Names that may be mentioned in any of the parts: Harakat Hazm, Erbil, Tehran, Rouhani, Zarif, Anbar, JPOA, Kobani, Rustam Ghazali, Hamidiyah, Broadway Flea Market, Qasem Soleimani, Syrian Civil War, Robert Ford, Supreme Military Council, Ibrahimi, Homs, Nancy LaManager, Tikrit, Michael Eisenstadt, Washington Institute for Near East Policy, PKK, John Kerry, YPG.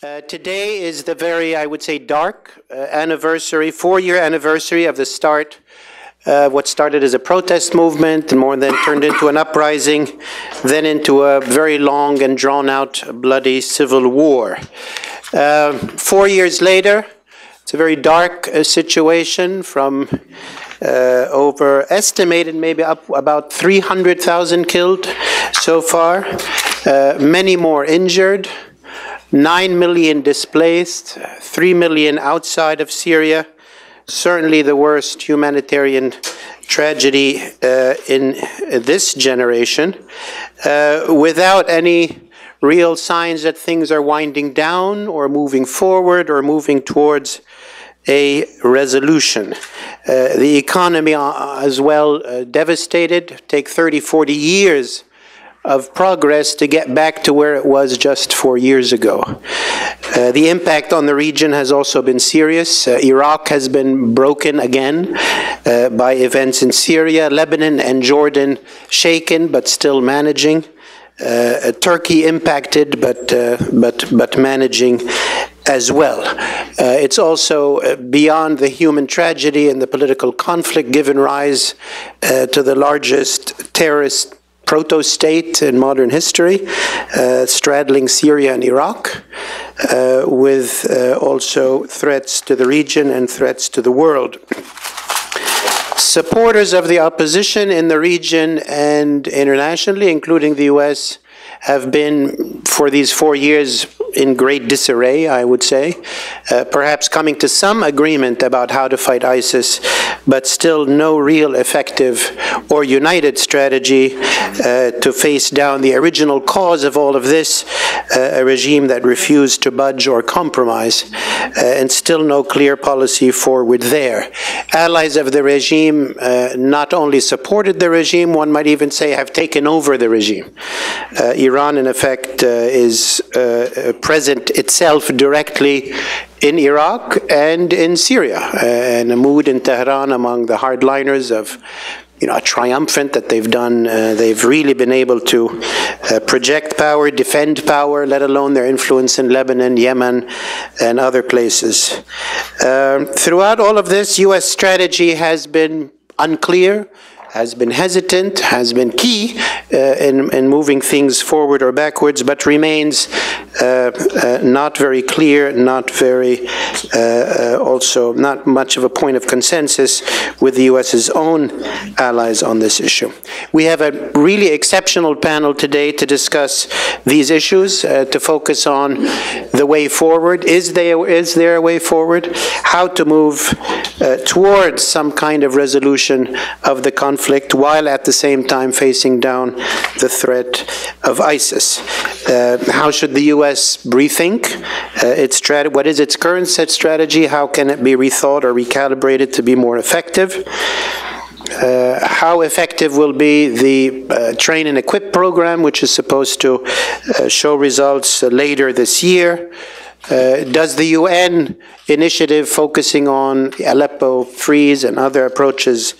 Today is the very, I would say, dark anniversary, 4-year anniversary of the start, what started as a protest movement, and more than turned into an uprising, then into a very long and drawn-out bloody civil war. 4 years later, it's a very dark situation from overestimated maybe up about 300,000 killed so far, many more injured, 9 million displaced, 3 million outside of Syria, certainly the worst humanitarian tragedy in this generation, without any real signs that things are winding down or moving forward or moving towards a resolution. The economy as well devastated, take 30, 40 years of progress to get back to where it was just 4 years ago. The impact on the region has also been serious. Iraq has been broken again by events in Syria, Lebanon and Jordan shaken but still managing, Turkey impacted but managing as well. It's also beyond the human tragedy and the political conflict given rise to the largest terrorist proto-state in modern history, straddling Syria and Iraq, with also threats to the region and threats to the world. Supporters of the opposition in the region and internationally, including the US, have been for these 4 years in great disarray, I would say, perhaps coming to some agreement about how to fight ISIS, but still no real effective or united strategy to face down the original cause of all of this, a regime that refused to budge or compromise, and still no clear policy forward there. Allies of the regime not only supported the regime, one might even say have taken over the regime. Iran, in effect, is present itself directly in Iraq and in Syria, and a mood in Tehran among the hardliners of, you know, a triumphant that they've done. They've really been able to project power, defend power, let alone their influence in Lebanon, Yemen, and other places. Throughout all of this, U.S. strategy has been unclear, has been hesitant, has been key in moving things forward or backwards, but remains not very clear, not very, also not much of a point of consensus with the US's own allies on this issue. We have a really exceptional panel today to discuss these issues, to focus on the way forward. Is there a way forward? How to move towards some kind of resolution of the conflict, while at the same time facing down the threat of ISIS. How should the U.S. rethink its strategy? What is its current set strategy? How can it be rethought or recalibrated to be more effective? How effective will be the train and equip program, which is supposed to show results later this year? Does the UN initiative focusing on Aleppo freeze and other approaches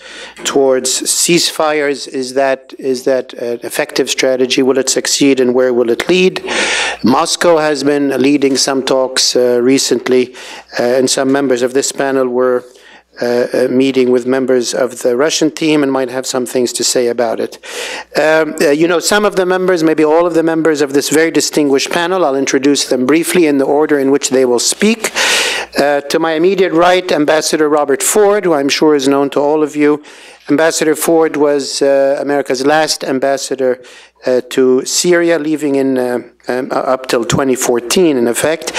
towards ceasefires, is that an effective strategy? Will it succeed and where will it lead? Moscow has been leading some talks recently, and some members of this panel were meeting with members of the Russian team and might have some things to say about it. You know, some of the members, maybe all of the members of this very distinguished panel, I'll introduce them briefly in the order in which they will speak. To my immediate right, Ambassador Robert Ford, who I'm sure is known to all of you. Ambassador Ford was America's last ambassador to Syria, leaving in up till 2014, in effect.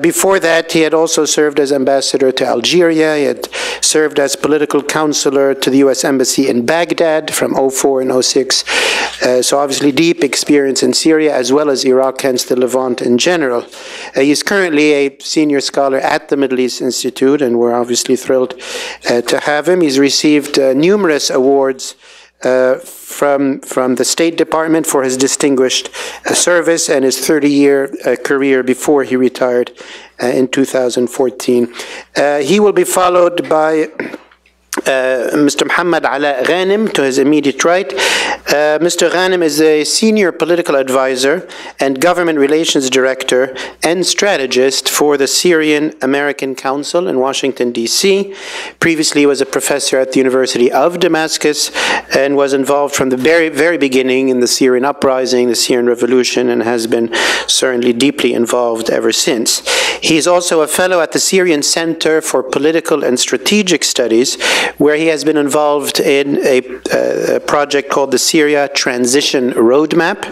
Before that, he had also served as ambassador to Algeria. He had served as political counselor to the U.S. Embassy in Baghdad from 04 and 06. So obviously deep experience in Syria as well as Iraq, hence the Levant in general. He's currently a senior scholar at the Middle East Institute, and we're obviously thrilled to have him. He's received numerous awards from the State Department for his distinguished service and his 30-year career before he retired in 2014. He will be followed by Mr. Muhammad Ala Ghanim, to his immediate right. Mr. Ghanim is a senior political advisor and government relations director and strategist for the Syrian American Council in Washington, D.C. Previously, he was a professor at the University of Damascus and was involved from the very, very beginning in the Syrian uprising, the Syrian revolution, and has been certainly deeply involved ever since. He is also a fellow at the Syrian Center for Political and Strategic Studies, where he has been involved in a project called the Syria Transition Roadmap,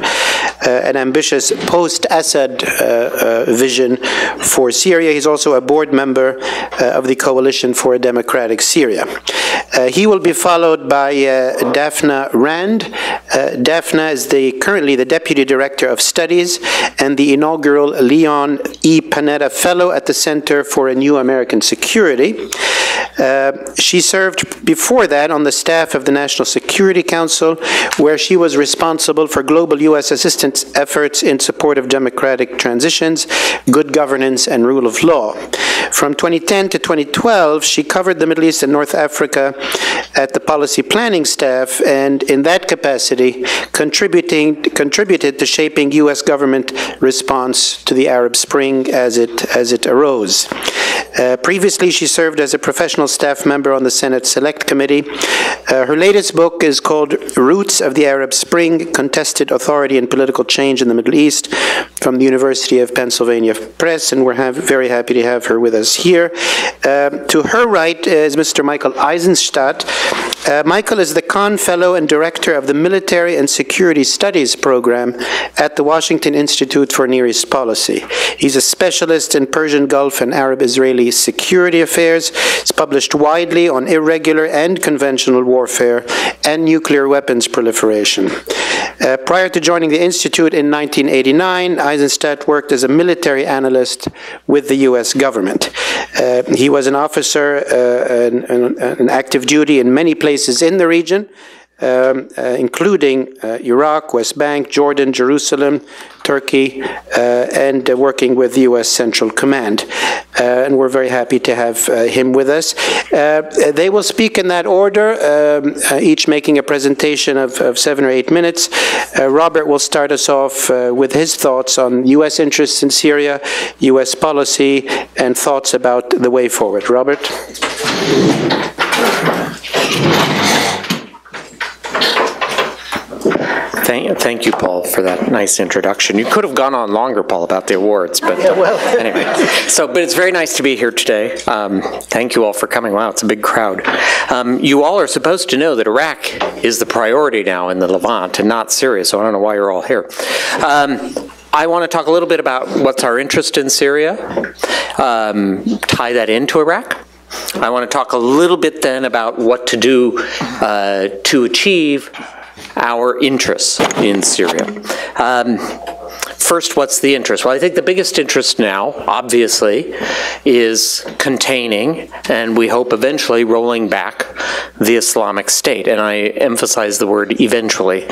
an ambitious post-Assad vision for Syria. He's also a board member of the Coalition for a Democratic Syria. He will be followed by Daphna Rand. Daphna is currently the Deputy Director of Studies and the inaugural Leon E. Panetta Fellow at the Center for a New American Security. She served before that on the staff of the National Security Council, where she was responsible for global U.S. assistance efforts in support of democratic transitions, good governance, and rule of law. From 2010 to 2012, she covered the Middle East and North Africa at the policy planning staff, and in that capacity, contributed to shaping U.S. government response to the Arab Spring as it arose. Previously, she served as a professional staff member on the Senate Select Committee. Her latest book is called Roots of the Arab Spring, Contested Authority and Political Change in the Middle East, from the University of Pennsylvania Press, and we're very happy to have her with us here. To her right is Mr. Michael Eisenstadt. Michael is the Kahn Fellow and Director of the Military and Security Studies Program at the Washington Institute for Near East Policy. He's a specialist in Persian Gulf and Arab-Israeli security affairs. He's published widely on irregular and conventional warfare and nuclear weapons proliferation. Prior to joining the Institute in 1989, Eisenstadt worked as a military analyst with the U.S. government. He was an officer in active duty in many places in the region, including Iraq, West Bank, Jordan, Jerusalem, Turkey, and working with the U.S. Central Command. And we're very happy to have him with us. They will speak in that order, each making a presentation of 7 or 8 minutes. Robert will start us off with his thoughts on U.S. interests in Syria, U.S. policy, and thoughts about the way forward. Robert? Thank you, Paul, for that nice introduction. You could have gone on longer, Paul, about the awards, but yeah, well. Anyway. So, but it's very nice to be here today. Thank you all for coming. Wow, it's a big crowd. You all are supposed to know that Iraq is the priority now in the Levant and not Syria, so I don't know why you're all here. I want to talk a little bit about what's our interest in Syria, tie that into Iraq. I want to talk a little bit then about what to do to achieve our interests in Syria. First, what's the interest? Well, I think the biggest interest now, obviously, is containing, and we hope eventually rolling back, the Islamic State. And I emphasize the word eventually,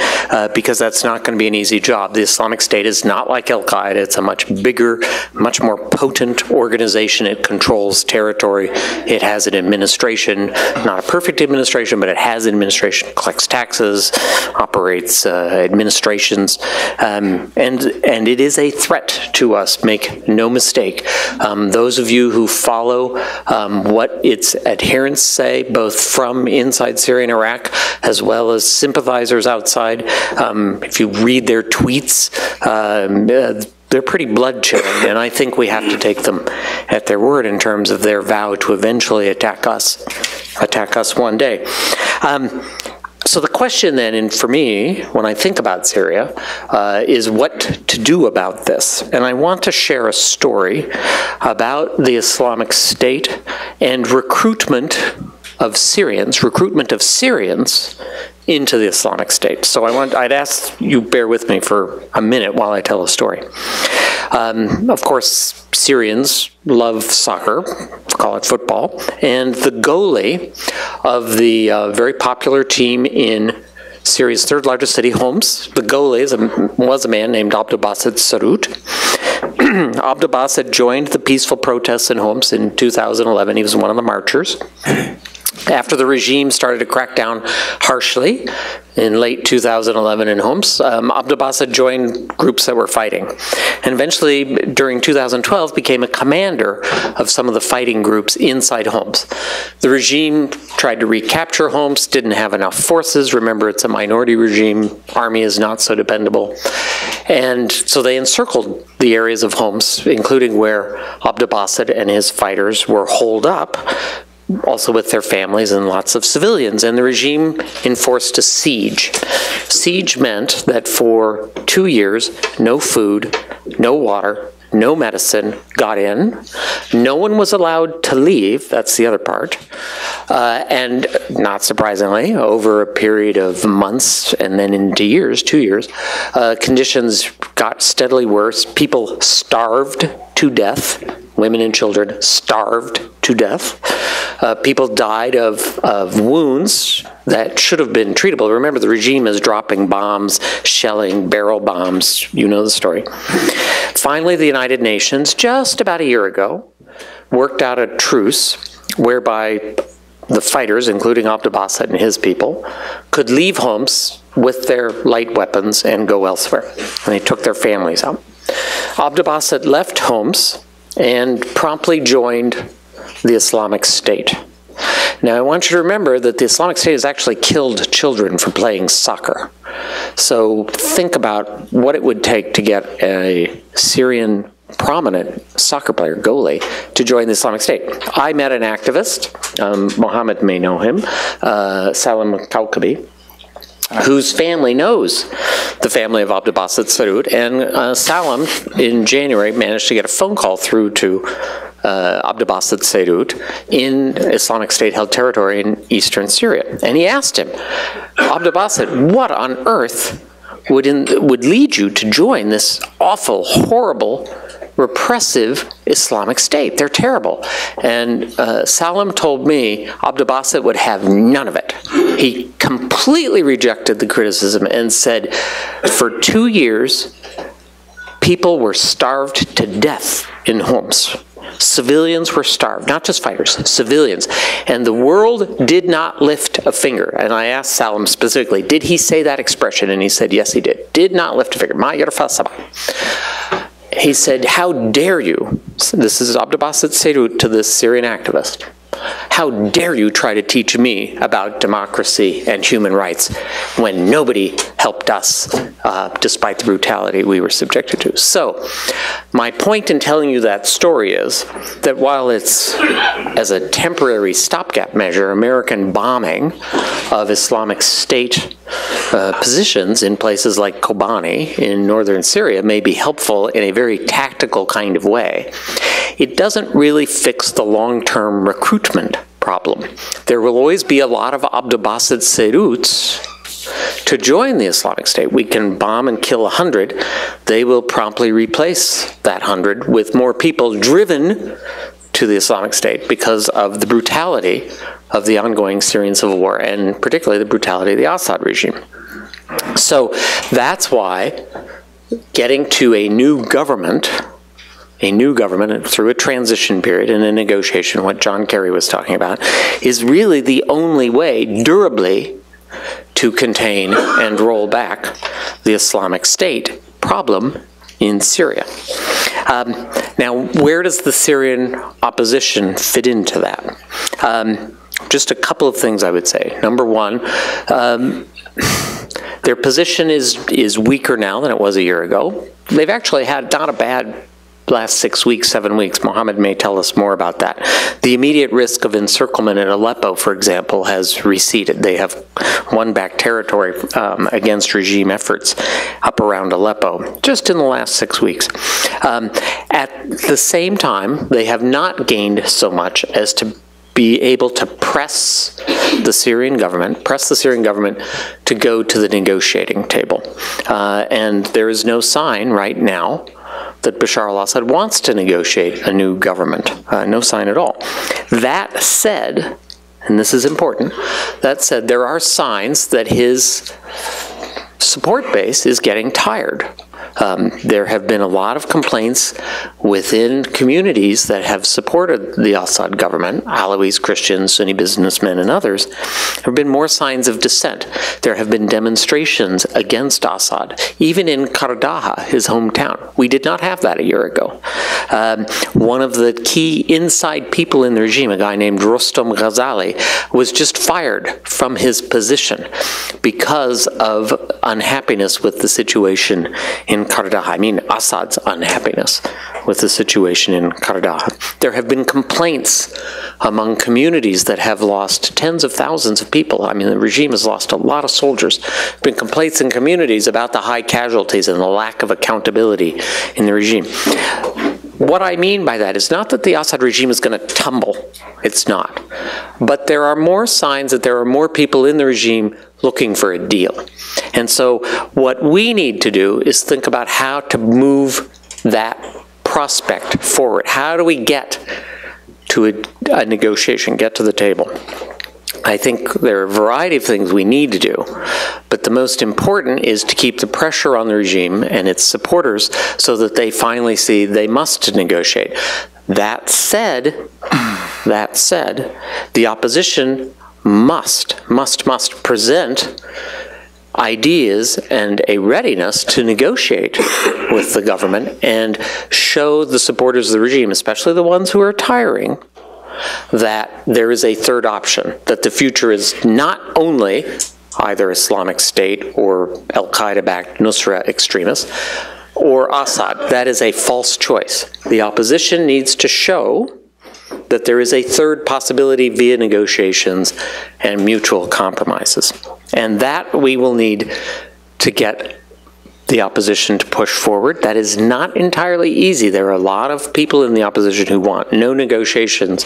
because that's not going to be an easy job. The Islamic State is not like Al-Qaeda. It's a much bigger, much more potent organization. It controls territory. It has an administration, not a perfect administration, but it has an administration, collects taxes, operates administrations, and it is a threat to us, make no mistake. Those of you who follow what its adherents say, both from inside Syria and Iraq, as well as sympathizers outside, if you read their tweets, they're pretty blood-chilling, and I think we have to take them at their word in terms of their vow to eventually attack us one day. So the question then, and for me, when I think about Syria, is what to do about this. And I want to share a story about the Islamic State and recruitment of Syrians into the Islamic State. So I'd ask you bear with me for a minute while I tell a story. Of course, Syrians love soccer, call it football, and the goalie of the very popular team in Syria's third largest city, Homs, the goalie was a man named Abd al-Bassit Sarut. Abd al-Bassit joined the peaceful protests in Homs in 2011. He was one of the marchers. After the regime started to crack down harshly in late 2011 in Homs, Abd al-Bassit joined groups that were fighting, and eventually during 2012 became a commander of some of the fighting groups inside Homs. The regime tried to recapture Homs, didn't have enough forces. Remember, it's a minority regime. Army is not so dependable. And so they encircled the areas of Homs, including where Abd al-Bassit and his fighters were holed up, also with their families and lots of civilians, and the regime enforced a siege. Siege meant that for 2 years, no food, no water, no medicine got in. No one was allowed to leave, that's the other part. And not surprisingly, over a period of months and then into years, 2 years, conditions got steadily worse. People starved to death. Women and children starved to death. People died of wounds that should have been treatable. Remember, the regime is dropping bombs, shelling, barrel bombs. You know the story. Finally, the United Nations, just about a year ago, worked out a truce whereby the fighters, including Abd al-Bassit and his people, could leave Homs with their light weapons and go elsewhere. And they took their families out. Abd al-Bassit left Homs and promptly joined the Islamic State. Now, I want you to remember that the Islamic State has actually killed children for playing soccer. So think about what it would take to get a Syrian prominent soccer player, goalie, to join the Islamic State. I met an activist, Mohammed may know him, Salim Kaukabi, whose family knows the family of Abd al-Bassit Sarut, and Salim, in January, managed to get a phone call through to Abd al-Bassit Sarut in Islamic State-held territory in eastern Syria. And he asked him, Abd al-Bassit, what on earth would lead you to join this awful, horrible, repressive Islamic State? They're terrible. And Salim told me Abd al-Bassit would have none of it. He completely rejected the criticism and said, for 2 years, people were starved to death in Homs. Civilians were starved, not just fighters, civilians. And the world did not lift a finger. And I asked Salim specifically, did he say that expression? And he said, yes, he did. Did not lift a finger. He said, how dare you, this is Abd al-Bassit Sarut to this Syrian activist, how dare you try to teach me about democracy and human rights when nobody helped us despite the brutality we were subjected to? So my point in telling you that story is that while it's, as a temporary stopgap measure, American bombing of Islamic State positions in places like Kobani in northern Syria may be helpful in a very tactical kind of way, it doesn't really fix the long-term recruitment problem. There will always be a lot of Abd al-Bassit Saruts to join the Islamic State. We can bomb and kill 100. They will promptly replace that 100 with more people driven to the Islamic State because of the brutality of the ongoing Syrian Civil War, and particularly the brutality of the Assad regime. So that's why getting to a new government through a transition period and a negotiation, what John Kerry was talking about, is really the only way durably to contain and roll back the Islamic State problem in Syria. Now, where does the Syrian opposition fit into that? Just a couple of things I would say. Number one, their position is weaker now than it was a year ago. They've actually had not a bad last 6 weeks, 7 weeks. Mohammed may tell us more about that. The immediate risk of encirclement in Aleppo, for example, has receded. They have won back territory against regime efforts up around Aleppo just in the last 6 weeks. At the same time, they have not gained so much as to be able to press the Syrian government to go to the negotiating table. And there is no sign right now that Bashar al-Assad wants to negotiate a new government. No sign at all. That said, and this is important, that said, there are signs that his support base is getting tired. There have been a lot of complaints within communities that have supported the Assad government, Alawis, Christians, Sunni businessmen, and others. There have been more signs of dissent. There have been demonstrations against Assad, even in Qardaha, his hometown. We did not have that a year ago. One of the key inside people in the regime, a guy named Rustam Ghazali, was just fired from his position because of unhappiness with the situation in Qardaha. I mean, Assad's unhappiness with the situation in Qardaha. There have been complaints among communities that have lost tens of thousands of people. I mean, the regime has lost a lot of soldiers. There have been complaints in communities about the high casualties and the lack of accountability in the regime. What I mean by that is not that the Assad regime is going to tumble. It's not. But there are more signs that there are more people in the regime looking for a deal. And so what we need to do is think about how to move that prospect forward. How do we get to a negotiation, get to the table? I think there are a variety of things we need to do, but the most important is to keep the pressure on the regime and its supporters so that they finally see they must negotiate. That said, the opposition must present ideas and a readiness to negotiate with the government and show the supporters of the regime, especially the ones who are retiring, that there is a third option, that the future is not only either Islamic State or al-Qaeda-backed Nusra extremists or Assad. That is a false choice. The opposition needs to show that there is a third possibility via negotiations and mutual compromises. And that we will need to get the opposition to push forward. That is not entirely easy. There are a lot of people in the opposition who want no negotiations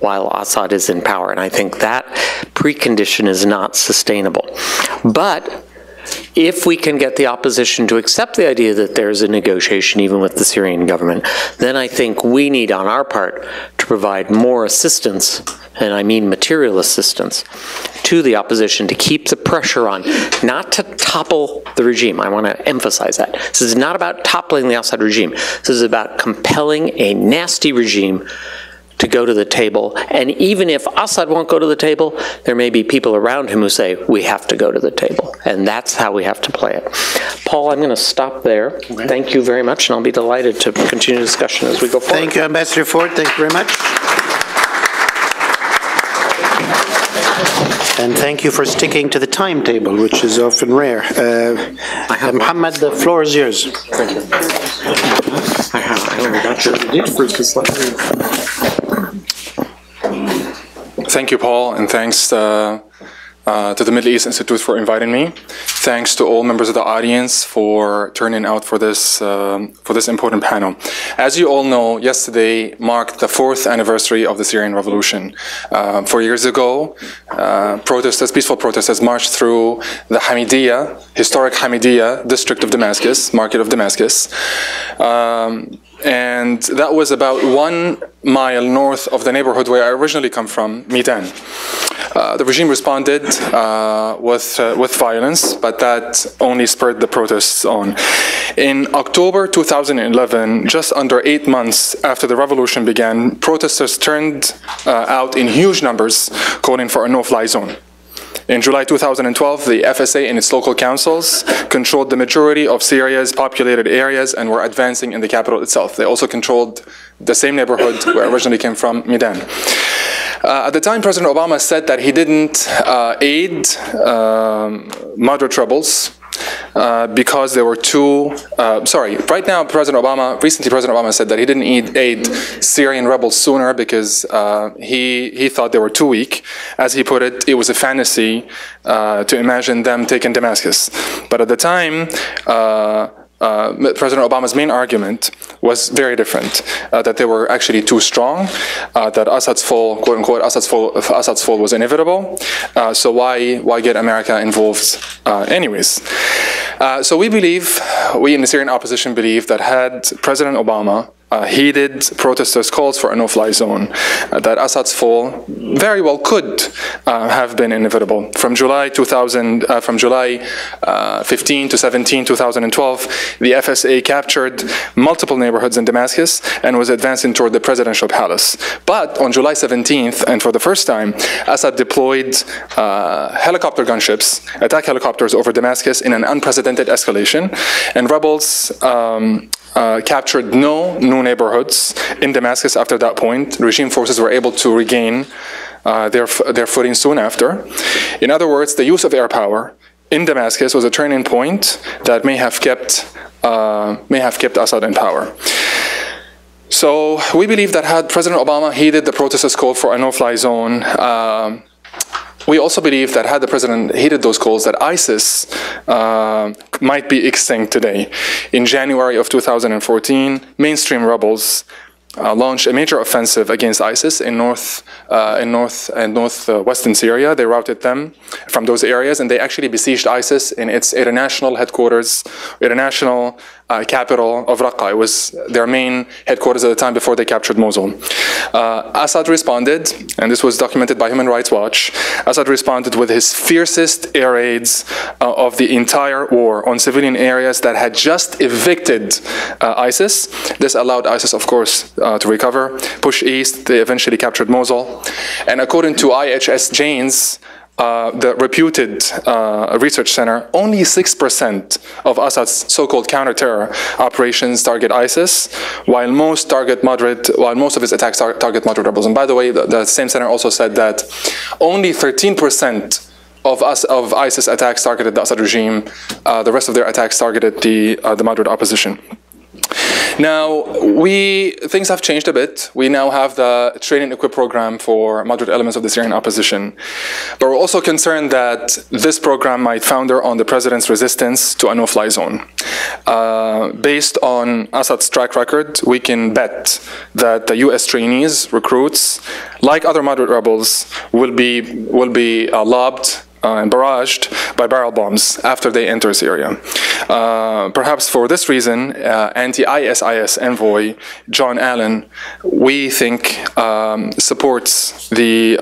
while Assad is in power, and I think that precondition is not sustainable. But if we can get the opposition to accept the idea that there's a negotiation even with the Syrian government, then I think we need on our part to provide more assistance, and I mean material assistance, to the opposition to keep the pressure on, not to topple the regime. I want to emphasize that. This is not about toppling the Assad regime. This is about compelling a nasty regime to go to the table. And even if Assad won't go to the table, there may be people around him who say, we have to go to the table. And that's how we have to play it. Paul, I'm going to stop there. Okay. Thank you very much, and I'll be delighted to continue discussion as we go forward. Thank you, Ambassador Ford. Thank you very much. And thank you for sticking to the timetable, which is often rare. Mohammed, the floor is yours. Thank you. Thank you, Paul, and thanks to the Middle East Institute for inviting me. Thanks to all members of the audience for turning out for this important panel. As you all know, yesterday marked the 4th anniversary of the Syrian Revolution. 4 years ago, peaceful protesters marched through the historic Hamidiyah district of Damascus, market of Damascus. And that was about 1 mile north of the neighborhood where I originally come from, Mitan. The regime responded with violence, but that only spurred the protests on. In October 2011, just under 8 months after the revolution began, protesters turned out in huge numbers, calling for a no-fly zone. In July 2012, the FSA and its local councils controlled the majority of Syria's populated areas and were advancing in the capital itself. They also controlled the same neighborhood where I originally came from, Midan. At the time, President Obama said that he didn't aid moderate rebels because they were too, recently President Obama said that he didn't aid Syrian rebels sooner because he thought they were too weak. As he put it, it was a fantasy to imagine them taking Damascus. But at the time, President Obama's main argument was very different, that they were actually too strong, that Assad's fall, quote unquote, Assad's fall was inevitable, so why get America involved anyways? So we in the Syrian opposition believe that had President Obama heated protesters' calls for a no-fly zone, that Assad's fall very well could have been inevitable. From July 15 to 17, 2012, the FSA captured multiple neighborhoods in Damascus and was advancing toward the presidential palace. But on July 17th, and for the first time, Assad deployed helicopter gunships, attack helicopters over Damascus in an unprecedented escalation, and rebels captured no new neighborhoods in Damascus after that point. Regime forces were able to regain their footing soon after. In other words, the use of air power in Damascus was a turning point that may have kept Assad in power. So we believe that had President Obama heeded the protesters' call for a no-fly zone, we also believe that had the president heeded those calls, that ISIS might be extinct today. In January of 2014, mainstream rebels launched a major offensive against ISIS in northwestern Syria. They routed them from those areas, and they actually besieged ISIS in its international headquarters, international capital of Raqqa. It was their main headquarters at the time before they captured Mosul. Assad responded, and this was documented by Human Rights Watch. Assad responded with his fiercest air raids of the entire war on civilian areas that had just evicted ISIS. This allowed ISIS, of course, to recover, push east. They eventually captured Mosul. And according to IHS Jane's, the reputed research center, only 6% of Assad's so-called counter-terror operations target ISIS, while most of his attacks target moderate rebels. And by the way, the same center also said that only 13% of ISIS attacks targeted the Assad regime. The rest of their attacks targeted the moderate opposition. Now, things have changed a bit. We now have the train and equip program for moderate elements of the Syrian opposition. But we're also concerned that this program might founder on the president's resistance to a no-fly zone. Based on Assad's track record, we can bet that the US trainees, recruits, like other moderate rebels, will be lobbed and barraged by barrel bombs after they enter Syria. Perhaps for this reason, anti-ISIS envoy John Allen, we think, supports the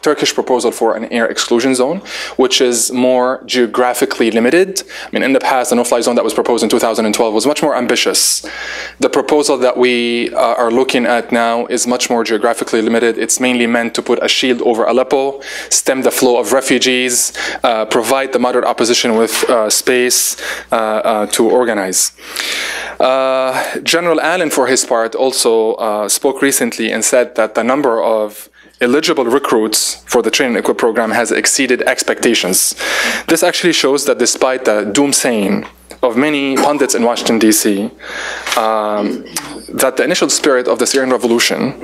Turkish proposal for an air exclusion zone, which is more geographically limited. I mean, in the past, the no-fly zone that was proposed in 2012 was much more ambitious. The proposal that we are looking at now is much more geographically limited. It's mainly meant to put a shield over Aleppo, stem the flow of refugees, provide the moderate opposition with space to organize. General Allen, for his part, also spoke recently and said that the number of eligible recruits for the train and equip program has exceeded expectations. This actually shows that despite the doomsaying of many pundits in Washington, D.C., that the initial spirit of the Syrian revolution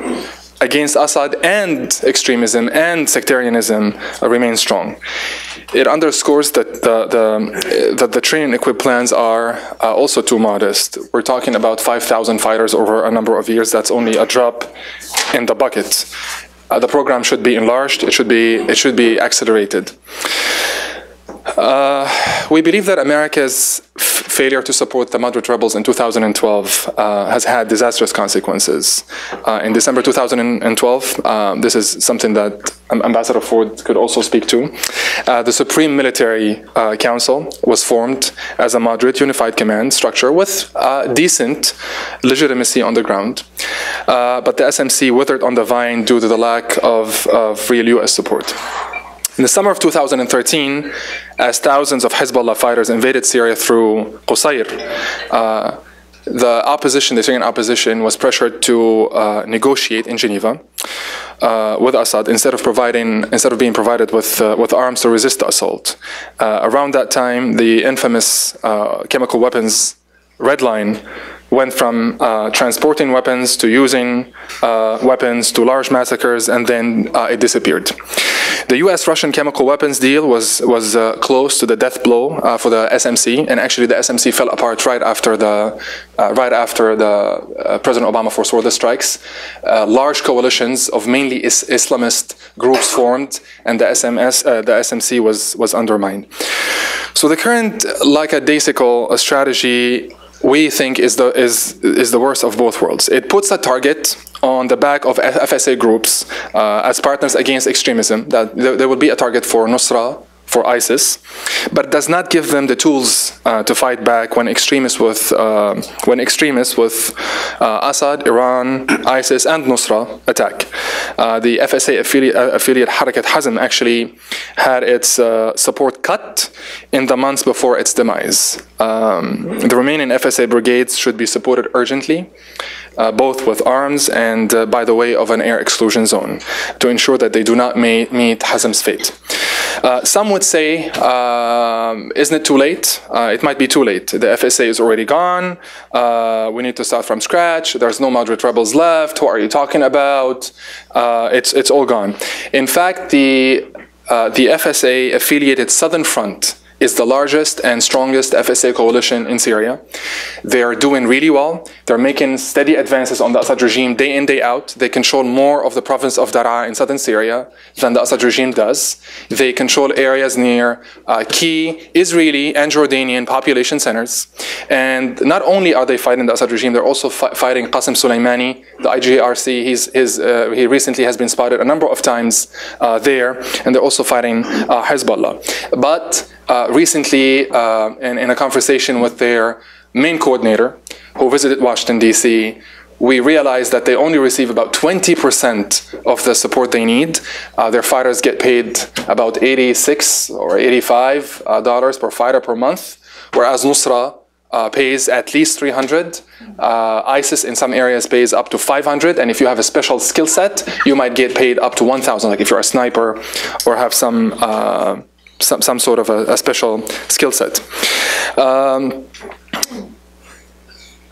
against Assad and extremism and sectarianism remains strong. It underscores that the train and equip plans are also too modest. We're talking about 5,000 fighters over a number of years. That's only a drop in the bucket. The program should be enlarged. It should be accelerated. We believe that America's failure to support the moderate rebels in 2012 has had disastrous consequences. In December 2012, this is something that Ambassador Ford could also speak to, the Supreme Military Council was formed as a moderate unified command structure with decent legitimacy on the ground. But the SMC withered on the vine due to the lack of real U.S. support. In the summer of 2013, as thousands of Hezbollah fighters invaded Syria through Qusayr, the Syrian opposition was pressured to negotiate in Geneva with Assad instead of being provided with arms to resist the assault. Around that time, the infamous chemical weapons red line went from transporting weapons to using weapons to large massacres, and then it disappeared. The U.S.-Russian chemical weapons deal was close to the death blow for the SMC, and actually the SMC fell apart right after President Obama foresaw the strikes. Large coalitions of mainly Islamist groups formed, and the SMC was undermined. So the current lackadaisical strategy we think is the worst of both worlds. It puts a target on the back of FSA groups as partners against extremism, that there will be a target for Nusra, for ISIS, but does not give them the tools to fight back when extremists with Assad, Iran, ISIS, and Nusra attack. The FSA affiliate Harakat Hazm actually had its support cut in the months before its demise. The Romanian FSA brigades should be supported urgently, both with arms and by the way of an air exclusion zone, to ensure that they do not meet Hazm's fate. Some would say, isn't it too late? It might be too late. The FSA is already gone. We need to start from scratch. There's no moderate rebels left. What are you talking about? It's all gone. In fact, the FSA affiliated Southern Front is the largest and strongest FSA coalition in Syria. They are doing really well. They're making steady advances on the Assad regime day in, day out. They control more of the province of Daraa in southern Syria than the Assad regime does. They control areas near key Israeli and Jordanian population centers. And not only are they fighting the Assad regime, they're also fighting Qasem Soleimani, the IGRC. He recently has been spotted a number of times there, and they're also fighting Hezbollah. But recently, in a conversation with their main coordinator, who visited Washington, D.C., we realized that they only receive about 20% of the support they need. Their fighters get paid about $86 or $85 per fighter per month, whereas Nusra pays at least $300. ISIS in some areas pays up to $500, and if you have a special skill set, you might get paid up to $1,000, like if you're a sniper or have some sort of a special skill set.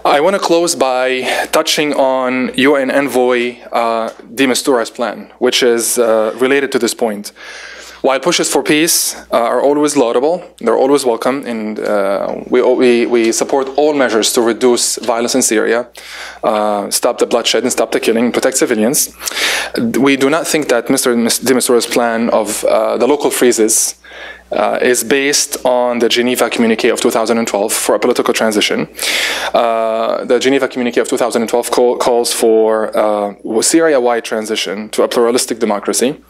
I want to close by touching on UN Envoy De Mistura's plan, which is related to this point. While pushes for peace are always laudable, they're always welcome, and we support all measures to reduce violence in Syria, stop the bloodshed and stop the killing, protect civilians. We do not think that Mr. De Mistura's plan of the local freezes is based on the Geneva Communique of 2012 for a political transition. The Geneva Communique of 2012 calls for Syria-wide transition to a pluralistic democracy.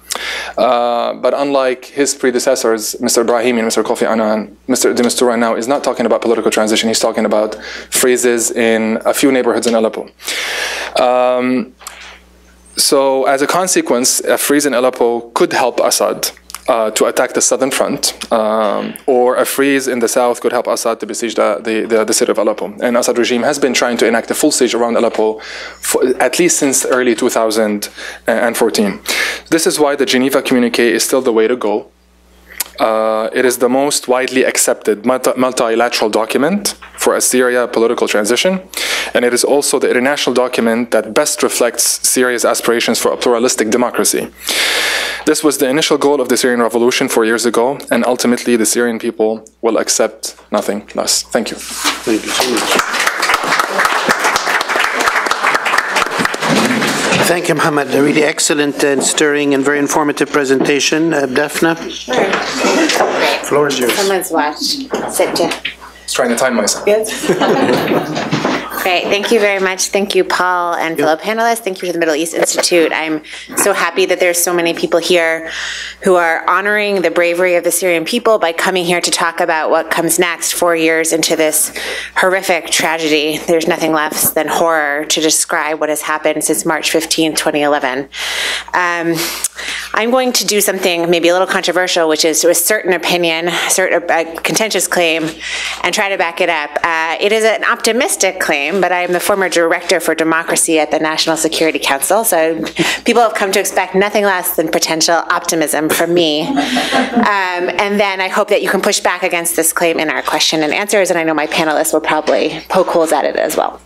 But unlike his predecessors, Mr. Ibrahimi and Mr. Kofi Annan, Mr. De Mistura now is not talking about political transition. He's talking about freezes in a few neighborhoods in Aleppo. So as a consequence, a freeze in Aleppo could help Assad to attack the southern front, or a freeze in the south could help Assad to besiege the city of Aleppo. And Assad regime has been trying to enact a full siege around Aleppo for, at least since early 2014. This is why the Geneva Communique is still the way to go. It is the most widely accepted multilateral document for a Syria political transition, and it is also the international document that best reflects Syria's aspirations for a pluralistic democracy. This was the initial goal of the Syrian revolution 4 years ago, and ultimately the Syrian people will accept nothing less. Thank you. Thank you so much. Thank you, Mohammed. A really excellent and stirring and very informative presentation. Daphna? Sure. Okay. The floor is yours. Someone's watch. Sit down. I was trying to time myself. Yes. Great. Thank you very much. Thank you, Paul and fellow panelists. Thank you to the Middle East Institute. I'm so happy that there's so many people here who are honoring the bravery of the Syrian people by coming here to talk about what comes next 4 years into this horrific tragedy. There's nothing less than horror to describe what has happened since March 15, 2011. I'm going to do something maybe a little controversial, which is to a certain opinion, a contentious claim, and try to back it up. It is an optimistic claim, but I am the former director for democracy at the National Security Council, so people have come to expect nothing less than potential optimism from me. And then I hope that you can push back against this claim in our question and answers, and I know my panelists will probably poke holes at it as well.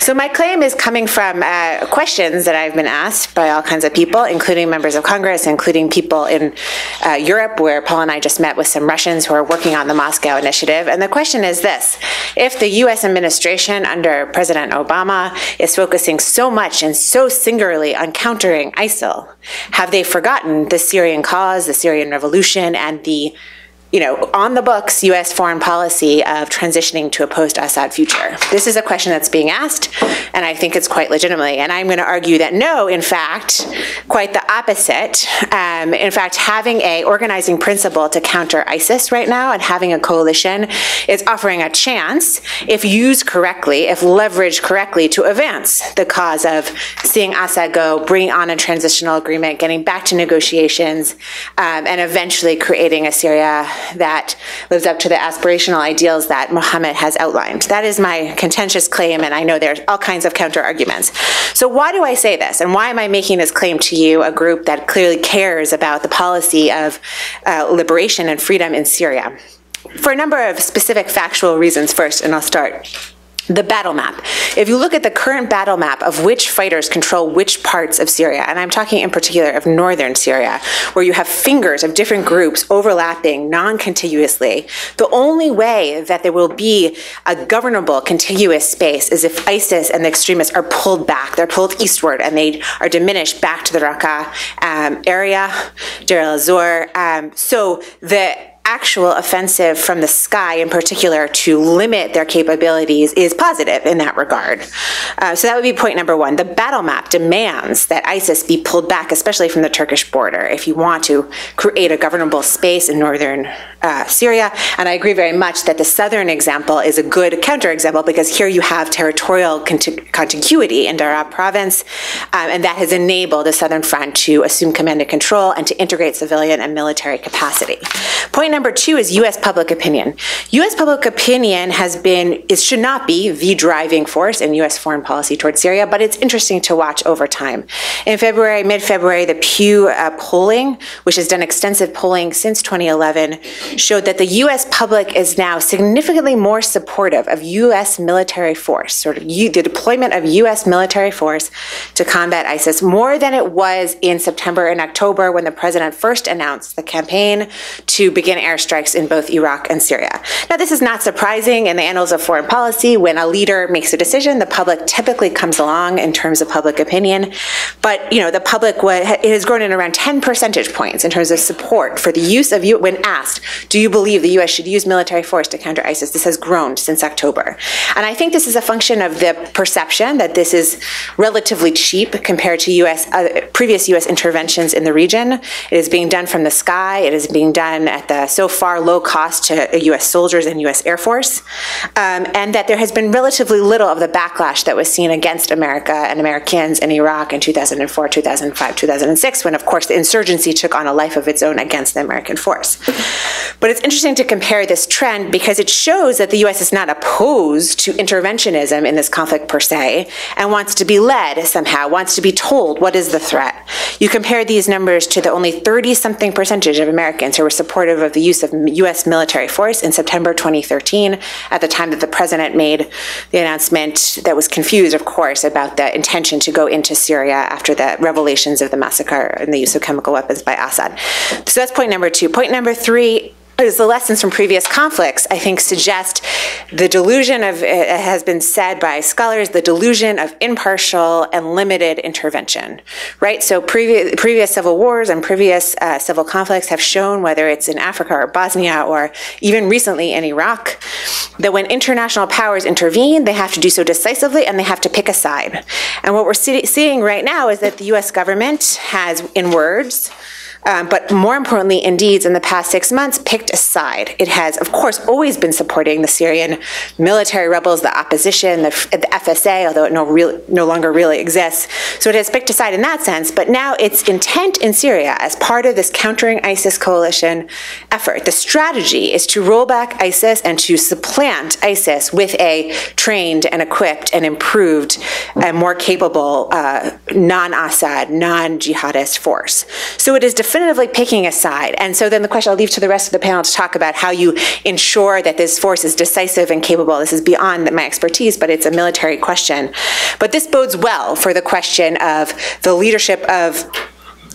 So my claim is coming from questions that I've been asked by all kinds of people, including members of Congress, including people in Europe, where Paul and I just met with some Russians who are working on the Moscow Initiative. And the question is this: if the U.S. administration under President Obama is focusing so much and so singularly on countering ISIL, have they forgotten the Syrian cause, the Syrian revolution, and the you know, on the books, U.S. foreign policy of transitioning to a post-Assad future? This is a question that's being asked, and I think it's quite legitimately. And I'm going to argue that no, in fact, quite the opposite. In fact, having an organizing principle to counter ISIS right now and having a coalition is offering a chance, if used correctly, if leveraged correctly, to advance the cause of seeing Assad go, bringing on a transitional agreement, getting back to negotiations, and eventually creating a Syria that lives up to the aspirational ideals that Mohammed has outlined. That is my contentious claim, and I know there's all kinds of counter arguments. So why do I say this, and why am I making this claim to you, a group that clearly cares about the policy of liberation and freedom in Syria? For a number of specific factual reasons first, and I'll start. The battle map. If you look at the current battle map of which fighters control which parts of Syria, and I'm talking in particular of northern Syria, where you have fingers of different groups overlapping non-contiguously, the only way that there will be a governable contiguous space is if ISIS and the extremists are pulled back. They're pulled eastward and they are diminished back to the Raqqa area, Deir al-Zor. So the actual offensive from the sky in particular to limit their capabilities is positive in that regard. So that would be point number one. The battle map demands that ISIS be pulled back, especially from the Turkish border, if you want to create a governable space in northern Syria. And I agree very much that the southern example is a good counterexample, because here you have territorial contiguity in Darab province, and that has enabled the southern front to assume command and control and to integrate civilian and military capacity. Point number two is U.S. public opinion. U.S. public opinion has been, it should not be the driving force in U.S. foreign policy towards Syria, but it's interesting to watch over time. In February, mid-February, the Pew polling, which has done extensive polling since 2011, showed that the U.S. public is now significantly more supportive of U.S. military force, sort of the deployment of U.S. military force to combat ISIS, more than it was in September and October when the president first announced the campaign to begin airstrikes in both Iraq and Syria. Now, this is not surprising in the annals of foreign policy. When a leader makes a decision, the public typically comes along in terms of public opinion. But, you know, the public it has grown in around 10 percentage points in terms of support for the use of U.S. When asked, do you believe the U.S. should use military force to counter ISIS? This has grown since October. And I think this is a function of the perception that this is relatively cheap compared to previous U.S. interventions in the region. It is being done from the sky. It is being done at the so far low cost to U.S. soldiers and U.S. Air Force, and that there has been relatively little of the backlash that was seen against America and Americans in Iraq in 2004, 2005, 2006, when, of course, the insurgency took on a life of its own against the American force. But it's interesting to compare this trend because it shows that the U.S. is not opposed to interventionism in this conflict per se, and wants to be led somehow, wants to be told what is the threat. You compare these numbers to the only 30-something percentage of Americans who were supportive of the use of U.S. military force in September 2013, at the time that the president made the announcement that was confused, of course, about the intention to go into Syria after the revelations of the massacre and the use of chemical weapons by Assad. So that's point number two. Point number three is the lessons from previous conflicts, I think, suggest the delusion of, it has been said by scholars, the delusion of impartial and limited intervention, right? So previous civil wars and previous civil conflicts have shown, whether it's in Africa or Bosnia or even recently in Iraq, that when international powers intervene, they have to do so decisively and they have to pick a side. And what we're seeing right now is that the U.S. government has, in words, but more importantly, in deeds, in the past 6 months, picked a side. It has, of course, always been supporting the Syrian military rebels, the opposition, the FSA, although it no longer really exists. So it has picked a side in that sense, but now its intent in Syria as part of this countering ISIS coalition effort, the strategy is to roll back ISIS and to supplant ISIS with a trained and equipped and improved and more capable non-Assad, non-jihadist force. So it is definitively picking a side. And so then the question I'll leave to the rest of the panel to talk about how you ensure that this force is decisive and capable. This is beyond my expertise, but it's a military question. But this bodes well for the question of the leadership of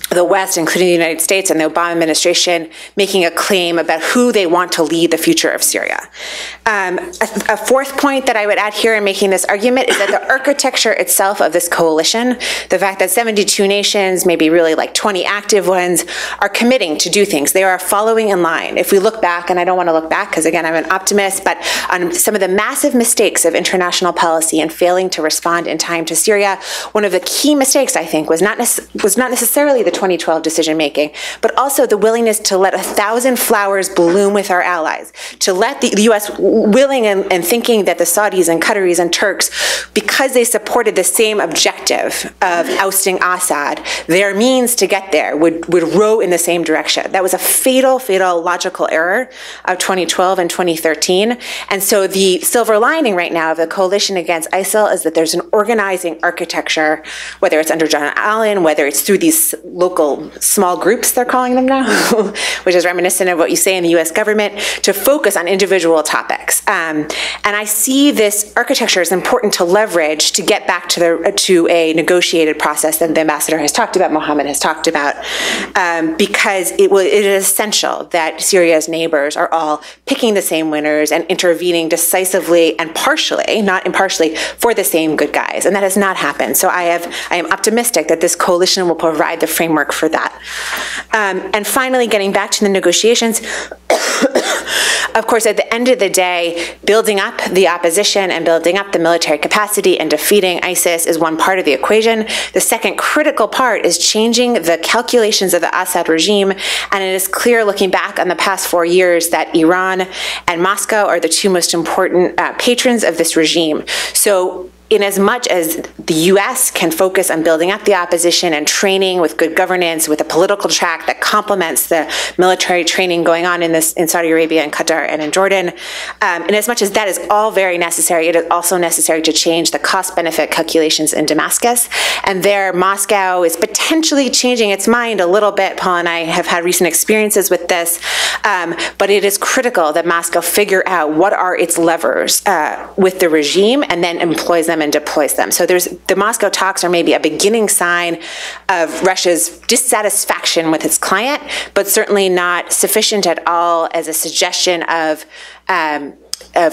the West, including the United States and the Obama administration, making a claim about who they want to lead the future of Syria. A fourth point that I would add here in making this argument is that the architecture itself of this coalition, the fact that 72 nations, maybe really like 20 active ones, are committing to do things. They are following in line. If we look back, and I don't want to look back because, again, I'm an optimist, but on some of the massive mistakes of international policy and failing to respond in time to Syria, one of the key mistakes, I think, was not necessarily the 2012 decision-making, but also the willingness to let 1,000 flowers bloom with our allies, to let the U.S. willing and thinking that the Saudis and Qataris and Turks, because they supported the same objective of ousting Assad, their means to get there would row in the same direction. That was a fatal, fatal logical error of 2012 and 2013. And so the silver lining right now of the coalition against ISIL is that there's an organizing architecture, whether it's under John Allen, whether it's through these local small groups, they're calling them now, which is reminiscent of what you say in the US government, to focus on individual topics. And I see this architecture as important to leverage to get back to a negotiated process that the ambassador has talked about, Mohammed has talked about, because it is essential that Syria's neighbors are all picking the same winners and intervening decisively and partially, not impartially, for the same good guys. And that has not happened. So I am optimistic that this coalition will provide the framework for that. And finally, getting back to the negotiations, of course, at the end of the day, building up the opposition and building up the military capacity and defeating ISIS is one part of the equation. The second critical part is changing the calculations of the Assad regime, and it is clear looking back on the past 4 years that Iran and Moscow are the two most important patrons of this regime. So, in as much as the US can focus on building up the opposition and training with good governance, with a political track that complements the military training going on in Saudi Arabia and Qatar and in Jordan, in as much as that is all very necessary, it is also necessary to change the cost-benefit calculations in Damascus. And there, Moscow is potentially changing its mind a little bit. Paul and I have had recent experiences with this, but it is critical that Moscow figure out what are its levers with the regime and then employs them and deploys them. So the Moscow talks are maybe a beginning sign of Russia's dissatisfaction with its client, but certainly not sufficient at all as a suggestion of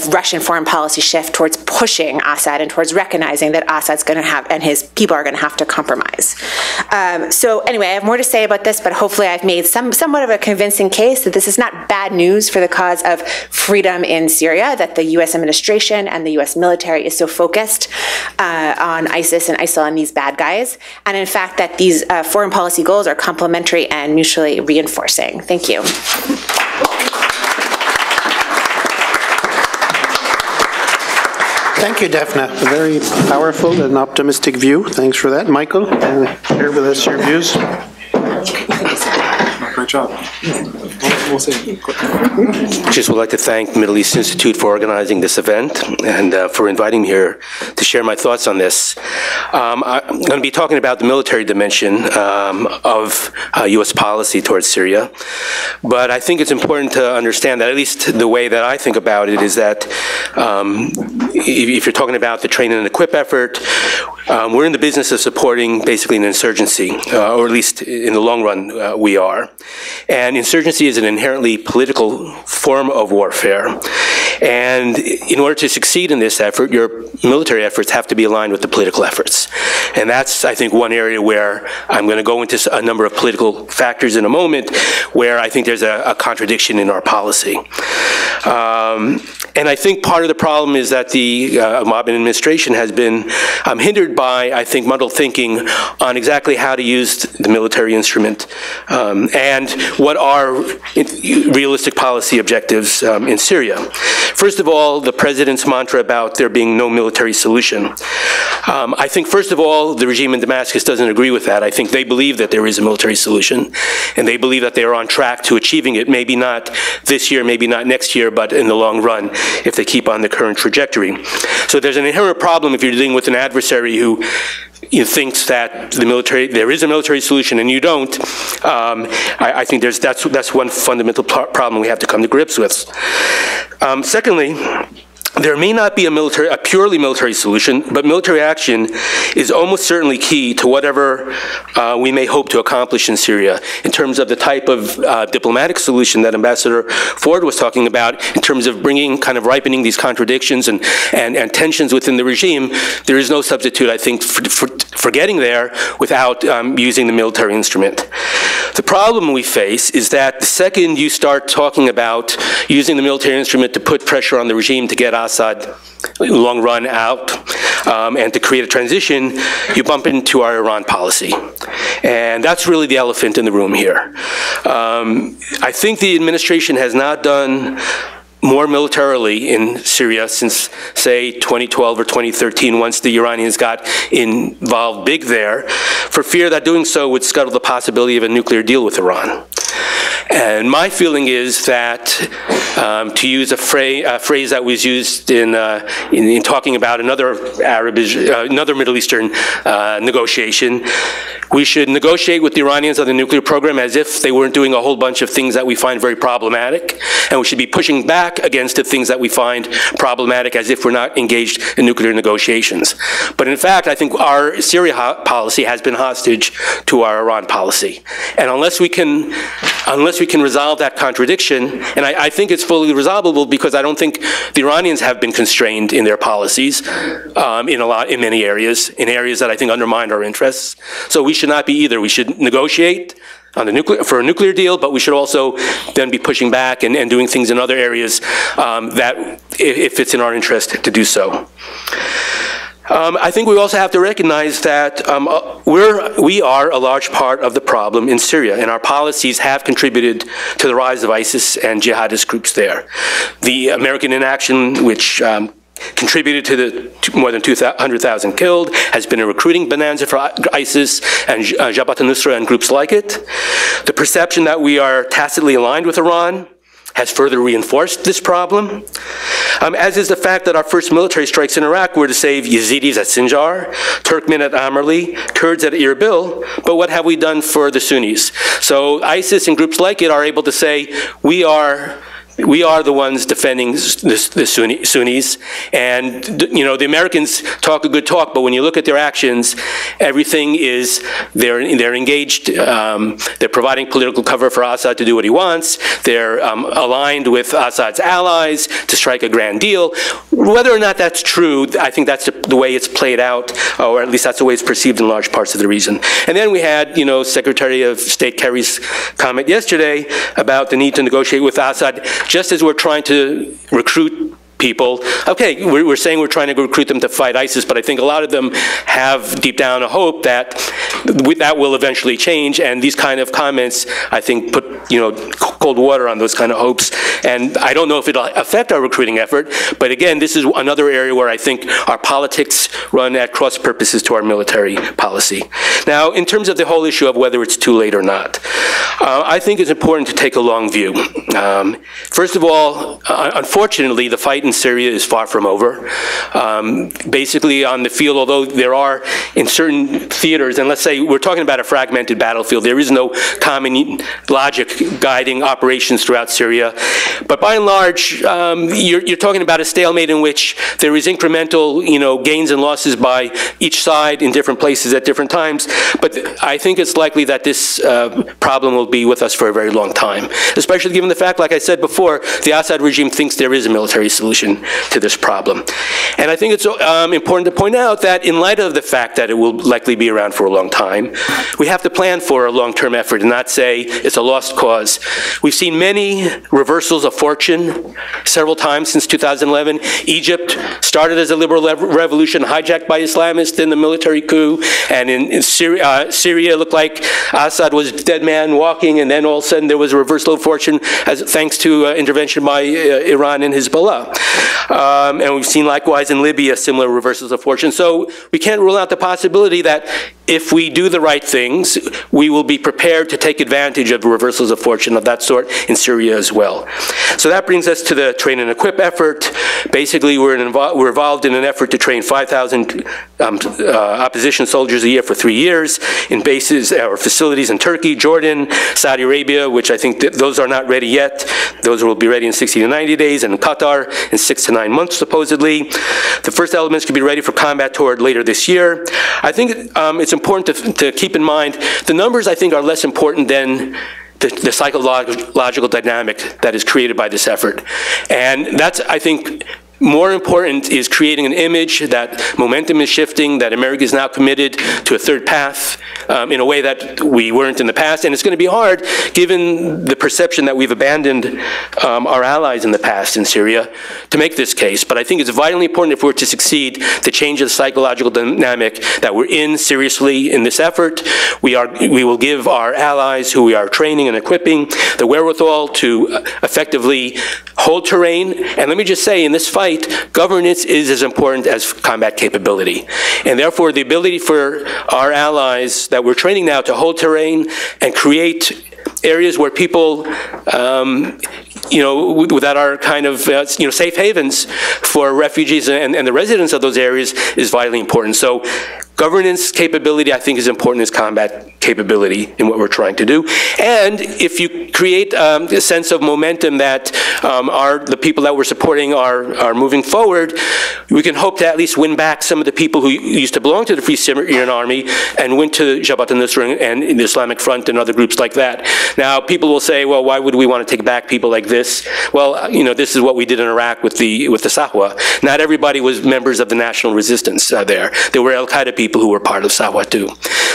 Russian foreign policy shift towards pushing Assad and towards recognizing that Assad's going to have, and his people are going to have to compromise. So anyway, I have more to say about this, but hopefully I've made somewhat of a convincing case that this is not bad news for the cause of freedom in Syria, that the US administration and the US military is so focused on ISIS and ISIL and these bad guys, and in fact that these foreign policy goals are complementary and mutually reinforcing. Thank you. Thank you, Daphna. A very powerful and optimistic view. Thanks for that. Michael, share with us your views. Great job. Just would like to thank Middle East Institute for organizing this event and for inviting me here to share my thoughts on this. I'm going to be talking about the military dimension of U.S. policy towards Syria, but I think it's important to understand that, at least the way that I think about it, is that if you're talking about the train and equip effort, we're in the business of supporting basically an insurgency, or at least in the long run we are. And insurgency is an inherently political form of warfare. And in order to succeed in this effort, your military efforts have to be aligned with the political efforts. And that's, I think, one area where I'm going to go into a number of political factors in a moment where I think there's a contradiction in our policy. And I think part of the problem is that the Obama administration has been hindered by, I think, muddled thinking on exactly how to use the military instrument and what are realistic policy objectives in Syria. First of all, the president's mantra about there being no military solution. I think, first of all, the regime in Damascus doesn't agree with that. I think they believe that there is a military solution, and they believe that they are on track to achieving it, maybe not this year, maybe not next year, but in the long run, if they keep on the current trajectory. So there's an inherent problem if you're dealing with an adversary who thinks that the military, there is a military solution and you don't. I think that's one fundamental problem we have to come to grips with. Secondly, There may not be a purely military solution, but military action is almost certainly key to whatever we may hope to accomplish in Syria in terms of the type of diplomatic solution that Ambassador Ford was talking about, in terms of bringing, kind of ripening these contradictions and tensions within the regime. There is no substitute, I think, for getting there without using the military instrument. The problem we face is that the second you start talking about using the military instrument to put pressure on the regime to get Assad long run out and to create a transition, you bump into our Iran policy. And that's really the elephant in the room here. I think the administration has not done more militarily in Syria since, say, 2012 or 2013, once the Iranians got involved big there, for fear that doing so would scuttle the possibility of a nuclear deal with Iran. And my feeling is that, to use a phrase that was used in talking about another Middle Eastern negotiation, we should negotiate with the Iranians on the nuclear program as if they weren't doing a whole bunch of things that we find very problematic, and we should be pushing back against the things that we find problematic as if we're not engaged in nuclear negotiations. But in fact, I think our Syria policy has been hostage to our Iran policy. And unless we can resolve that contradiction, and I think it's fully resolvable because I don't think the Iranians have been constrained in their policies in many areas, in areas that I think undermine our interests. So we should not be either. We should negotiate for a nuclear deal, but we should also then be pushing back and doing things in other areas that, if it's in our interest, to do so. I think we also have to recognize that we are a large part of the problem in Syria, and our policies have contributed to the rise of ISIS and jihadist groups there. The American inaction, which contributed to more than 200,000 killed, has been a recruiting bonanza for ISIS and Jabhat al-Nusra and groups like it. The perception that we are tacitly aligned with Iran has further reinforced this problem, as is the fact that our first military strikes in Iraq were to save Yazidis at Sinjar, Turkmen at Amerli, Kurds at Erbil, but what have we done for the Sunnis? So ISIS and groups like it are able to say, we are the ones defending the Sunnis, and the Americans talk a good talk, but when you look at their actions, everything is they're engaged. They're providing political cover for Assad to do what he wants. They're aligned with Assad's allies to strike a grand deal. Whether or not that's true, I think that's the way it's played out, or at least that's the way it's perceived in large parts of the region. And then we had, Secretary of State Kerry's comment yesterday about the need to negotiate with Assad. Just as we're trying to recruit people, okay, we're saying we're trying to recruit them to fight ISIS, but I think a lot of them have deep down a hope that that will eventually change, and these kind of comments, I think, put cold water on those kind of hopes, and I don't know if it'll affect our recruiting effort, but again, this is another area where I think our politics run at cross purposes to our military policy. Now, in terms of the whole issue of whether it's too late or not, I think it's important to take a long view. First of all, unfortunately, the fight in Syria is far from over. Basically on the field, although there are in certain theaters, and let's say we're talking about a fragmented battlefield, there is no common logic guiding operations throughout Syria. But by and large, you're talking about a stalemate in which there is incremental gains and losses by each side in different places at different times. But I think it's likely that this problem will be with us for a very long time, especially given the fact, like I said before, the Assad regime thinks there is a military solution to this problem. And I think it's important to point out that in light of the fact that it will likely be around for a long time, we have to plan for a long-term effort and not say it's a lost cause. We've seen many reversals of fortune several times since 2011. Egypt started as a liberal revolution hijacked by Islamists, then the military coup, and in Syria it looked like Assad was dead man walking, and then all of a sudden there was a reversal of fortune thanks to intervention by Iran and Hezbollah. And we've seen likewise in Libya similar reversals of fortune. So we can't rule out the possibility that if we do the right things, we will be prepared to take advantage of reversals of fortune of that sort in Syria as well. So that brings us to the train and equip effort. Basically, we're involved in an effort to train 5,000 opposition soldiers a year for 3 years in bases or facilities in Turkey, Jordan, Saudi Arabia, which I think those are not ready yet. Those will be ready in 60 to 90 days, and in Qatar in 6 to 9 months, supposedly. The first elements could be ready for combat toward later this year. I think it's important to keep in mind, the numbers I think are less important than the psychological dynamic that is created by this effort. And that's, I think, more important is creating an image that momentum is shifting, that America is now committed to a third path in a way that we weren't in the past. And it's going to be hard given the perception that we've abandoned our allies in the past in Syria to make this case. But I think it's vitally important if we're to succeed to change the psychological dynamic that we're in seriously in this effort. We will give our allies who we are training and equipping the wherewithal to effectively hold terrain. And let me just say, in this fight, governance is as important as combat capability. And therefore, the ability for our allies that we're training now to hold terrain and create areas where people, that are kind of, safe havens for refugees and the residents of those areas is vitally important. So governance capability, I think, is important as combat capability in what we're trying to do. And if you create a sense of momentum that the people that we're supporting are moving forward, we can hope to at least win back some of the people who used to belong to the Free Syrian Army and went to Jabhat al-Nusra and the Islamic Front and other groups like that. Now, people will say, well, why would we want to take back people like this? Well, this is what we did in Iraq with the Sahwa. Not everybody was members of the national resistance there. There were al-Qaeda people who were part of Sahwa too.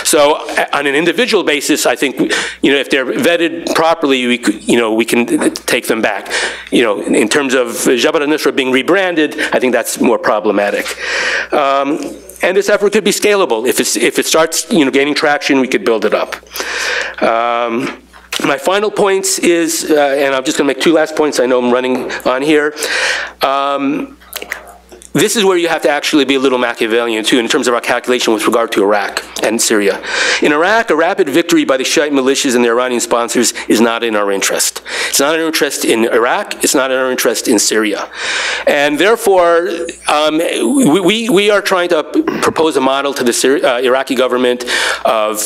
So on an individual basis, I think if they're vetted properly, we can take them back. In terms of Jabhat al-Nusra being rebranded, I think that's more problematic. And this effort could be scalable. If it starts gaining traction, we could build it up. My final points is, and I'm just going to make two last points. I know I'm running on here. This is where you have to actually be a little Machiavellian too in terms of our calculation with regard to Iraq and Syria. In Iraq, a rapid victory by the Shiite militias and their Iranian sponsors is not in our interest. It's not in our interest in Iraq, it's not in our interest in Syria. And therefore, we are trying to propose a model to the Iraqi government of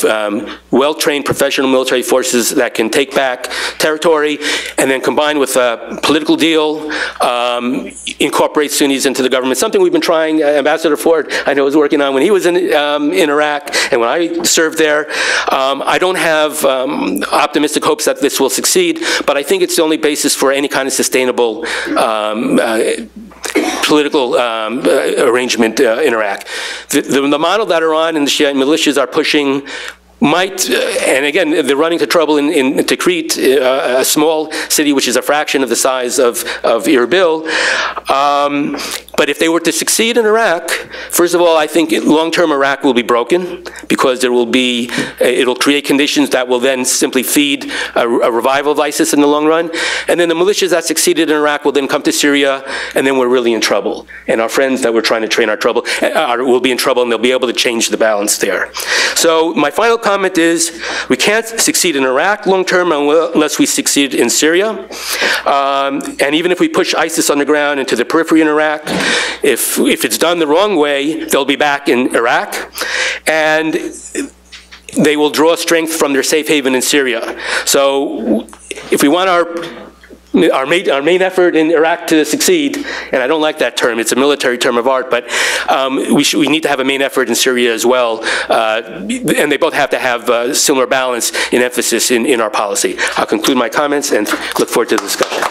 well-trained professional military forces that can take back territory and then combined with a political deal, incorporate Sunnis into the government. Something we've been trying, Ambassador Ford, I know, was working on when he was in Iraq and when I served there. I don't have optimistic hopes that this will succeed, but I think it's the only basis for any kind of sustainable political arrangement in Iraq. The model that Iran and the Shiite militias are pushing might, and again, they're running into trouble in Tikrit, a small city which is a fraction of the size of Erbil. But if they were to succeed in Iraq, first of all, I think long-term Iraq will be broken because it'll create conditions that will then simply feed a revival of ISIS in the long run. And then the militias that succeeded in Iraq will then come to Syria, and then we're really in trouble. And our friends that we're trying to train will be in trouble, and they'll be able to change the balance there. So my final comment is we can't succeed in Iraq long-term unless we succeed in Syria. And even if we push ISIS underground into the periphery in Iraq, if it's done the wrong way, they'll be back in Iraq, and they will draw strength from their safe haven in Syria. So if we want our main effort in Iraq to succeed, and I don't like that term, it's a military term of art, but we need to have a main effort in Syria as well, and they both have to have a similar balance in emphasis in our policy. I'll conclude my comments and look forward to the discussion.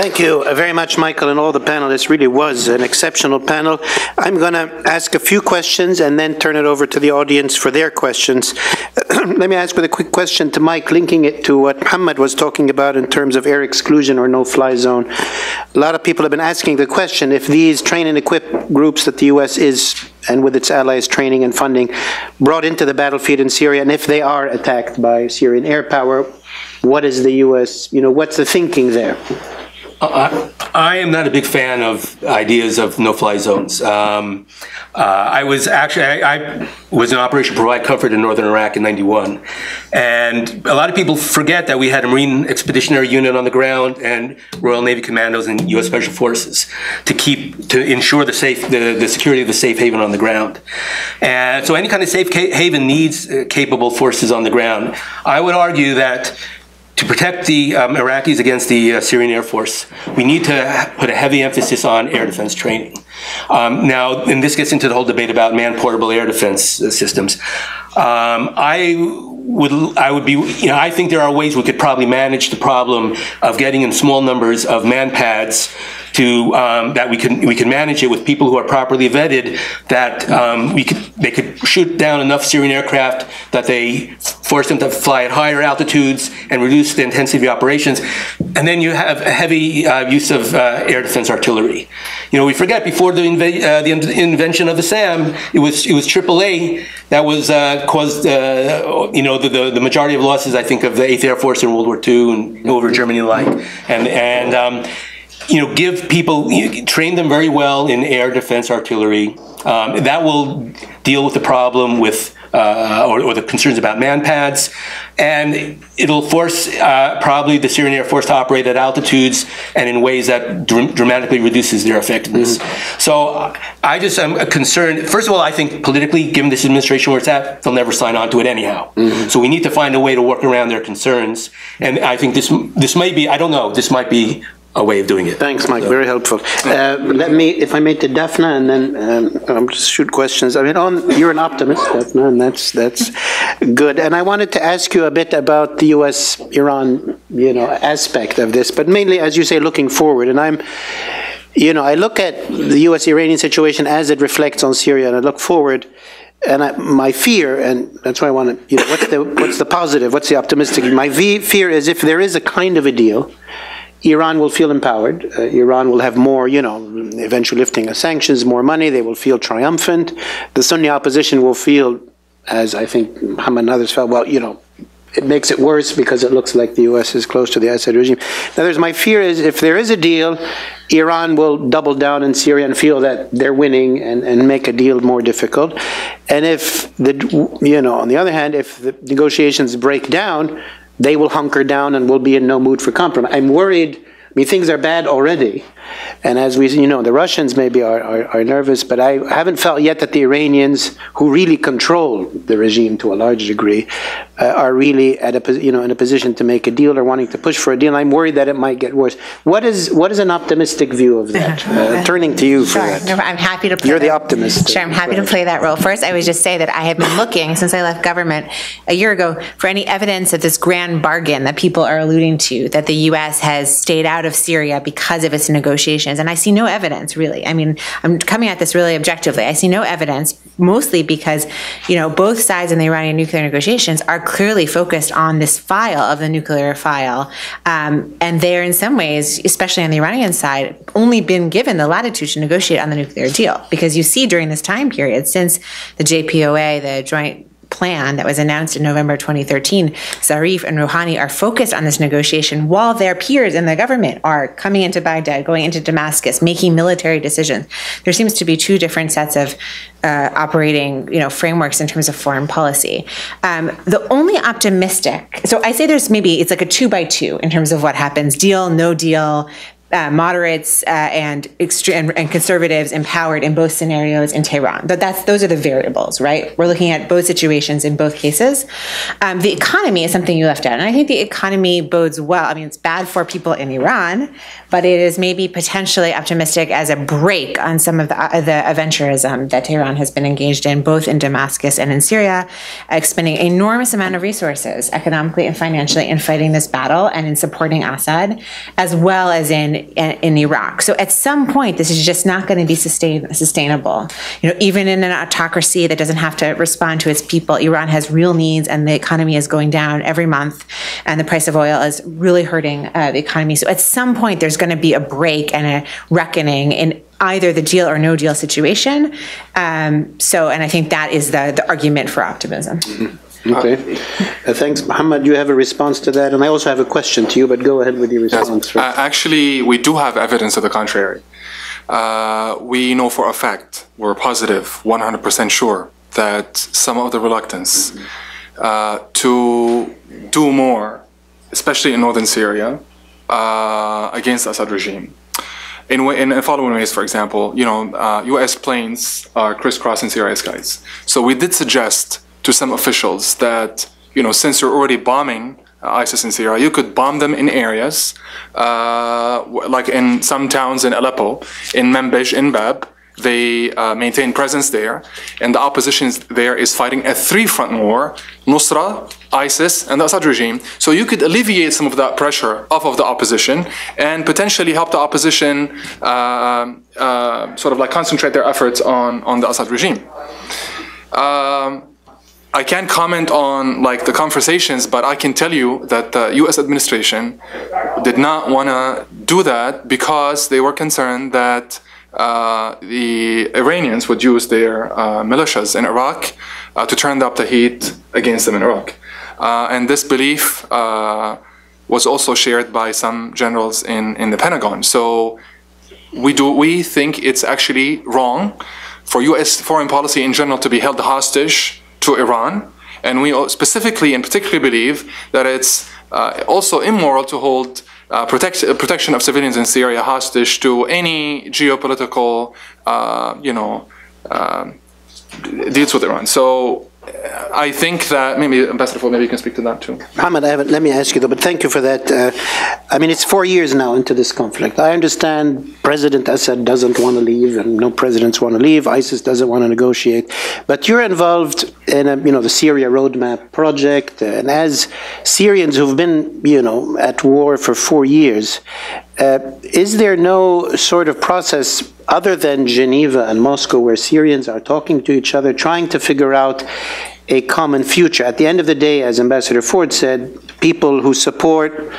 Thank you very much, Michael, and all the panelists. Really was an exceptional panel. I'm going to ask a few questions and then turn it over to the audience for their questions. Let me ask with a quick question to Mike, linking it to what Muhammad was talking about in terms of air exclusion or no-fly zone. A lot of people have been asking the question, if these train and equip groups that the U.S. is, and with its allies training and funding, brought into the battlefield in Syria, and if they are attacked by Syrian air power, what is the U.S., what's the thinking there? I am not a big fan of ideas of no-fly zones. I was actually, I was in Operation Provide Comfort in northern Iraq in '91. And a lot of people forget that we had a Marine Expeditionary Unit on the ground and Royal Navy Commandos and U.S. Special Forces to ensure the security of the safe haven on the ground. And so any kind of safe haven needs capable forces on the ground. I would argue that to protect the Iraqis against the Syrian Air Force, we need to put a heavy emphasis on air defense training. Now, and this gets into the whole debate about man-portable air defense systems. I think there are ways we could probably manage the problem of getting in small numbers of man pads to that we can manage it with people who are properly vetted, that they could shoot down enough Syrian aircraft that they force them to fly at higher altitudes and reduce the intensity of operations. And then you have a heavy use of air defense artillery. You know, we forget before the invention of the SAM, it was AAA that was caused you know, the majority of losses, I think, of the 8th Air Force in World War II and over Germany and like, and you know, give people, train them very well in air defense artillery. That will deal with the problem with, or the concerns about man pads. And it'll force probably the Syrian Air Force to operate at altitudes and in ways that dramatically reduces their effectiveness. Mm-hmm. So I just am concerned. First of all, I think politically, given this administration where it's at, they'll never sign on to it anyhow. Mm-hmm. So we need to find a way to work around their concerns. And I think this may be, I don't know, this might be a way of doing it. Thanks, Mike. So, very helpful. Let me, if I may, to Daphna, and then I'll just shoot questions. I mean, you're an optimist, Daphna, and that's good. And I wanted to ask you a bit about the U.S.-Iran, you know, aspect of this, but mainly, as you say, looking forward. And I'm, you know, I look at the U.S.-Iranian situation as it reflects on Syria, and I look forward. And my fear, and that's why I want to, you know, what's the positive? What's the optimistic? My fear is if there is a kind of a deal, Iran will feel empowered. Iran will have more, you know, eventually lifting of sanctions, more money. They will feel triumphant. The Sunni opposition will feel, as I think Muhammad and others felt, well, you know, it makes it worse because it looks like the U.S. is close to the Assad regime. Now, my fear is if there is a deal, Iran will double down in Syria and feel that they're winning and make a deal more difficult. And if, you know, on the other hand, if the negotiations break down, they will hunker down and will be in no mood for compromise. I'm worried, I mean, things are bad already. And as we, you know, the Russians maybe are nervous, but I haven't felt yet that the Iranians, who really control the regime to a large degree, are really at a, you know, in a position to make a deal or wanting to push for a deal. I'm worried that it might get worse. What is an optimistic view of that? Turning to you for that. No, I'm happy to play You're the optimist. Sure, I'm happy to play that role. First, I would just say that I have been looking, since I left government a year ago, for any evidence of this grand bargain that people are alluding to, that the U.S. has stayed out of Syria because of its negotiations, and I see no evidence, really. I mean, I'm coming at this really objectively. I see no evidence, mostly because, you know, both sides in the Iranian nuclear negotiations are clearly focused on this file of the nuclear file, and they're in some ways, especially on the Iranian side, only been given the latitude to negotiate on the nuclear deal, because you see during this time period since the JPOA, the joint plan that was announced in November 2013, Zarif and Rouhani are focused on this negotiation while their peers in the government are coming into Baghdad, going into Damascus, making military decisions. There seems to be two different sets of operating, you know, frameworks in terms of foreign policy. The only optimistic, so I say there's maybe, it's like a 2x2 in terms of what happens, deal, no deal, moderates and conservatives empowered in both scenarios in Tehran. But those are the variables, right? We're looking at both situations in both cases. The economy is something you left out, and I think the economy bodes well. I mean, it's bad for people in Iran, but it is maybe potentially optimistic as a break on some of the aventurism that Tehran has been engaged in, both in Damascus and in Syria, expending an enormous amount of resources economically and financially in fighting this battle and in supporting Assad, as well as in Iraq. So at some point, this is just not going to be sustainable. You know, even in an autocracy that doesn't have to respond to its people, Iran has real needs, and the economy is going down every month, and the price of oil is really hurting the economy. So at some point, there's going to be a break and a reckoning in either the deal or no deal situation. So, and I think that is the argument for optimism. Mm-hmm. Okay. Thanks, Mohammed. You have a response to that, and I also have a question to you, but go ahead with your response. Yes. Actually, we do have evidence of the contrary. We know for a fact, we're positive, 100% sure, that some of the reluctance to do more, especially in northern Syria, against the Assad regime. In following ways, for example, you know, U.S. planes are crisscrossing Syria skies. So we did suggest to some officials that, you know, since you're already bombing ISIS in Syria, you could bomb them in areas, like in some towns in Aleppo, in Manbij, in Bab. They maintain presence there, and the opposition there is fighting a three-front war: Nusra, ISIS, and the Assad regime. So you could alleviate some of that pressure off of the opposition and potentially help the opposition sort of like concentrate their efforts on the Assad regime. I can't comment on like the conversations, but I can tell you that the U.S. administration did not want to do that because they were concerned that the Iranians would use their militias in Iraq to turn up the heat against them in Iraq. And this belief was also shared by some generals in the Pentagon. So we think it's actually wrong for U.S. foreign policy in general to be held hostage to Iran. And we specifically and particularly believe that it's also immoral to hold protection of civilians in Syria hostage to any geopolitical, you know, deals with Iran. So I think that maybe Ambassador Ford, maybe you can speak to that too. Mohammed, let me ask you though, but thank you for that. I mean, it's 4 years now into this conflict. I understand President Assad doesn't want to leave, and no presidents want to leave. ISIS doesn't want to negotiate, but you're involved in you know, the Syria Roadmap project, and as Syrians who've been, you know, at war for 4 years, is there no sort of process other than Geneva and Moscow where Syrians are talking to each other, trying to figure out a common future? At the end of the day, as Ambassador Ford said, people who support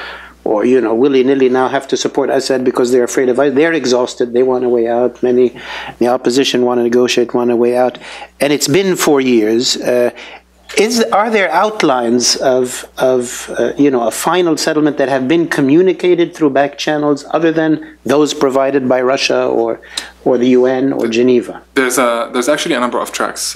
or, you know, willy-nilly now have to support Assad because they're afraid of it. They're exhausted. They want a way out. Many in the opposition want to negotiate, want a way out. And it's been 4 years. Are there outlines of you know, a final settlement that have been communicated through back channels other than those provided by Russia or the UN or Geneva? There's actually a number of tracks.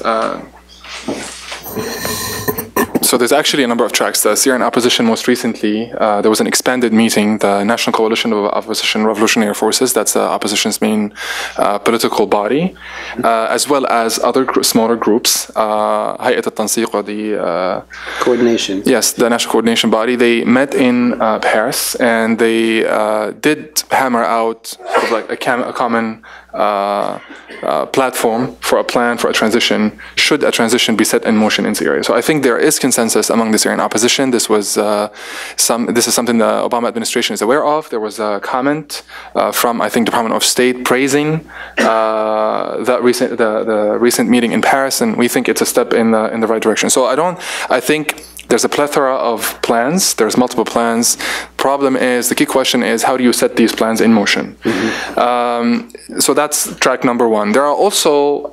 So there's actually a number of tracks. The Syrian opposition most recently, there was an expanded meeting, the National Coalition of Opposition Revolutionary Forces, that's the opposition's main political body, as well as other smaller groups, Hayat al-Tansiq, or the... coordination. Yes, the National Coordination Body. They met in Paris, and they did hammer out sort of like a common platform for a plan for a transition, should a transition be set in motion in Syria. So I think there is consensus among the Syrian opposition. This was this is something the Obama administration is aware of. There was a comment from, I think, Department of State praising the recent meeting in Paris, and we think it's a step in the right direction. So I think there's a plethora of plans. There's multiple plans. Problem is, the key question is, how do you set these plans in motion? Mm-hmm. So that's track number one. There are also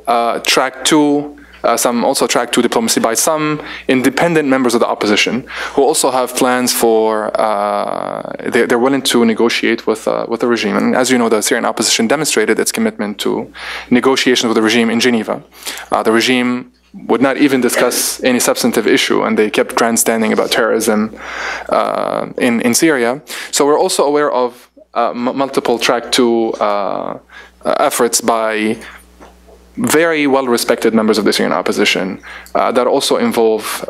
track two, track two diplomacy by some independent members of the opposition who also have plans for, they're willing to negotiate with the regime. And as you know, the Syrian opposition demonstrated its commitment to negotiations with the regime in Geneva. The regime would not even discuss any substantive issue, and they kept grandstanding about terrorism in Syria. So we're also aware of multiple track two efforts by very well-respected members of the Syrian opposition that also involve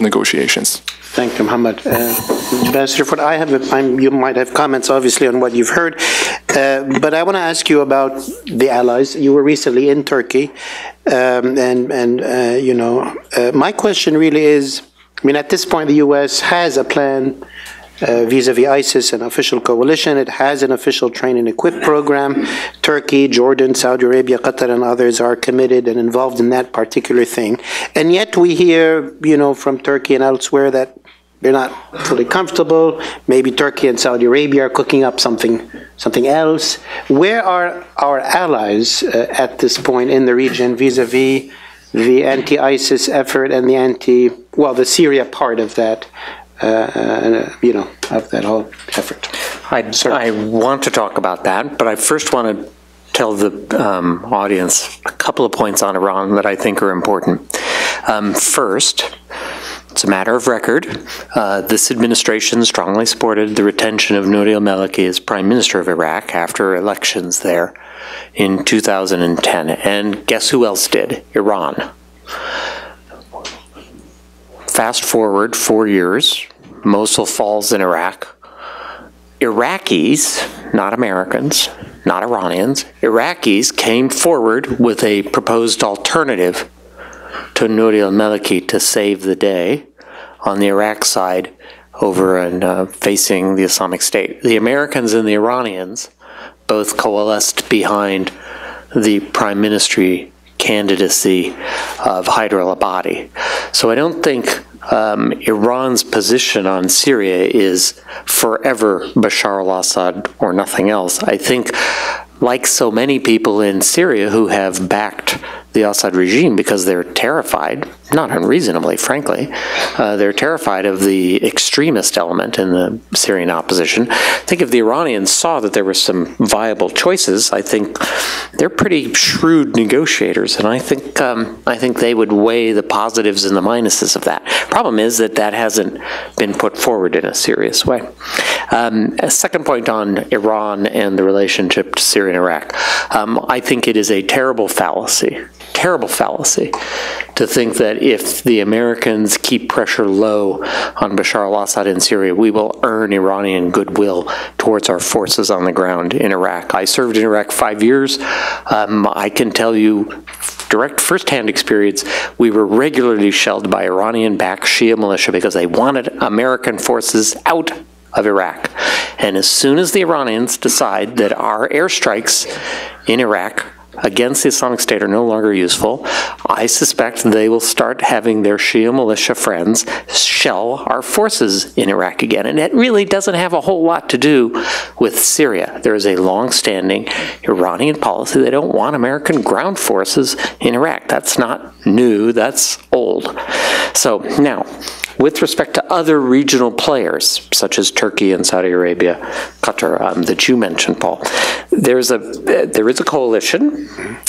negotiations. Thank you, Mohammed. Ambassador Ford, you might have comments, obviously, on what you've heard, but I want to ask you about the allies. You were recently in Turkey, you know, my question really is, I mean, at this point, the U.S. has a plan vis-a-vis ISIS, an official coalition. It has an official train and equip program. Turkey, Jordan, Saudi Arabia, Qatar, and others are committed and involved in that particular thing. And yet we hear, you know, from Turkey and elsewhere that they're not fully comfortable. Maybe Turkey and Saudi Arabia are cooking up something else. Where are our allies at this point in the region vis-a-vis the anti-ISIS effort and the the Syria part of that, of that whole effort. I want to talk about that, but I first want to tell the audience a couple of points on Iran that I think are important. First, it's a matter of record. This administration strongly supported the retention of Nouri al-Maliki as prime minister of Iraq after elections there in 2010. And guess who else did? Iran. Fast forward 4 years, Mosul falls in Iraq. Iraqis, not Americans, not Iranians, Iraqis came forward with a proposed alternative to Nouri al-Maliki to save the day on the Iraq side over and facing the Islamic State. The Americans and the Iranians both coalesced behind the prime ministry candidacy of Haider al-Abadi. So I don't think Iran's position on Syria is forever Bashar al-Assad or nothing else. I think, like so many people in Syria who have backed the Assad regime because they're terrified, not unreasonably, frankly, they're terrified of the extremist element in the Syrian opposition. I think if the Iranians saw that there were some viable choices, I think they're pretty shrewd negotiators, and I think they would weigh the positives and the minuses of that. Problem is that that hasn't been put forward in a serious way. A second point on Iran and the relationship to Syria and Iraq. I think it is a terrible fallacy to think that if the Americans keep pressure low on Bashar al-Assad in Syria, we will earn Iranian goodwill towards our forces on the ground in Iraq. I served in Iraq 5 years. I can tell you direct firsthand experience, we were regularly shelled by Iranian-backed Shia militia because they wanted American forces out of Iraq. And as soon as the Iranians decide that our airstrikes in Iraq against the Islamic State are no longer useful, I suspect they will start having their Shia militia friends shell our forces in Iraq again. And it really doesn't have a whole lot to do with Syria. There is a long-standing Iranian policy. They don't want American ground forces in Iraq. That's not new, that's old. So now, with respect to other regional players, such as Turkey and Saudi Arabia, Qatar, that you mentioned, Paul, there is a coalition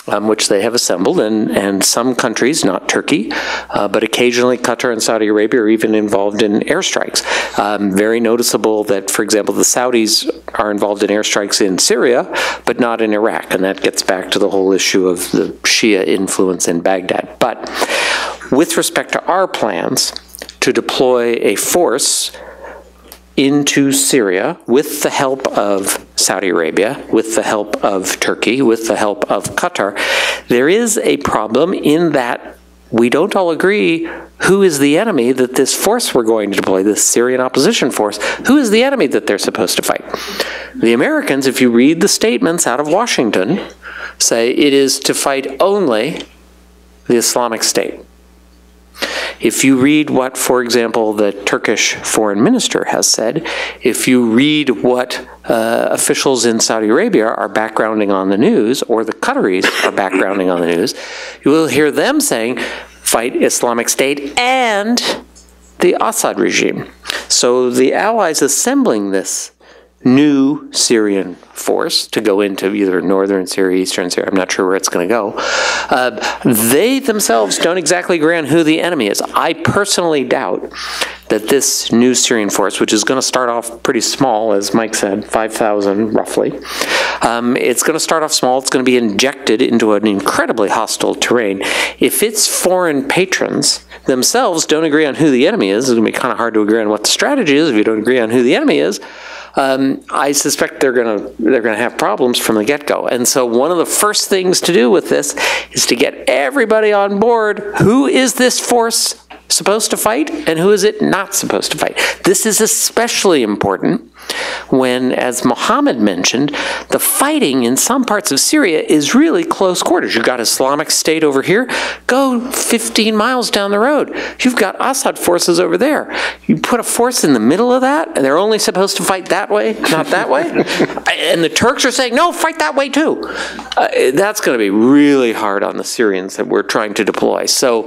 which they have assembled, and some countries, not Turkey, but occasionally Qatar and Saudi Arabia are even involved in airstrikes. Very noticeable that, for example, the Saudis are involved in airstrikes in Syria, but not in Iraq, and that gets back to the whole issue of the Shia influence in Baghdad. But with respect to our plans to deploy a force into Syria with the help of Saudi Arabia, with the help of Turkey, with the help of Qatar, there is a problem in that we don't all agree who is the enemy that this force we're going to deploy, this Syrian opposition force, who is the enemy that they're supposed to fight. The Americans, if you read the statements out of Washington, say it is to fight only the Islamic State. If you read what, for example, the Turkish foreign minister has said, if you read what officials in Saudi Arabia are backgrounding on the news, or the Qataris are backgrounding on the news, you will hear them saying, fight Islamic State and the Assad regime. So the allies assembling this new Syrian force to go into either northern Syria, eastern Syria, I'm not sure where it's going to go, they themselves don't exactly agree on who the enemy is. I personally doubt that this new Syrian force, which is going to start off pretty small, as Mike said, 5,000 roughly, it's going to start off small, it's going to be injected into an incredibly hostile terrain. If its foreign patrons themselves don't agree on who the enemy is, it's going to be kind of hard to agree on what the strategy is if you don't agree on who the enemy is. I suspect they're going to have problems from the get-go. And so one of the first things to do with this is to get everybody on board. Who is this force supposed to fight and who is it not supposed to fight? This is especially important when, as Mohammed mentioned, the fighting in some parts of Syria is really close quarters. You've got Islamic State over here. Go 15 miles down the road. You've got Assad forces over there. You put a force in the middle of that, and they're only supposed to fight that way, not that way. And the Turks are saying, no, fight that way too. That's going to be really hard on the Syrians that we're trying to deploy. So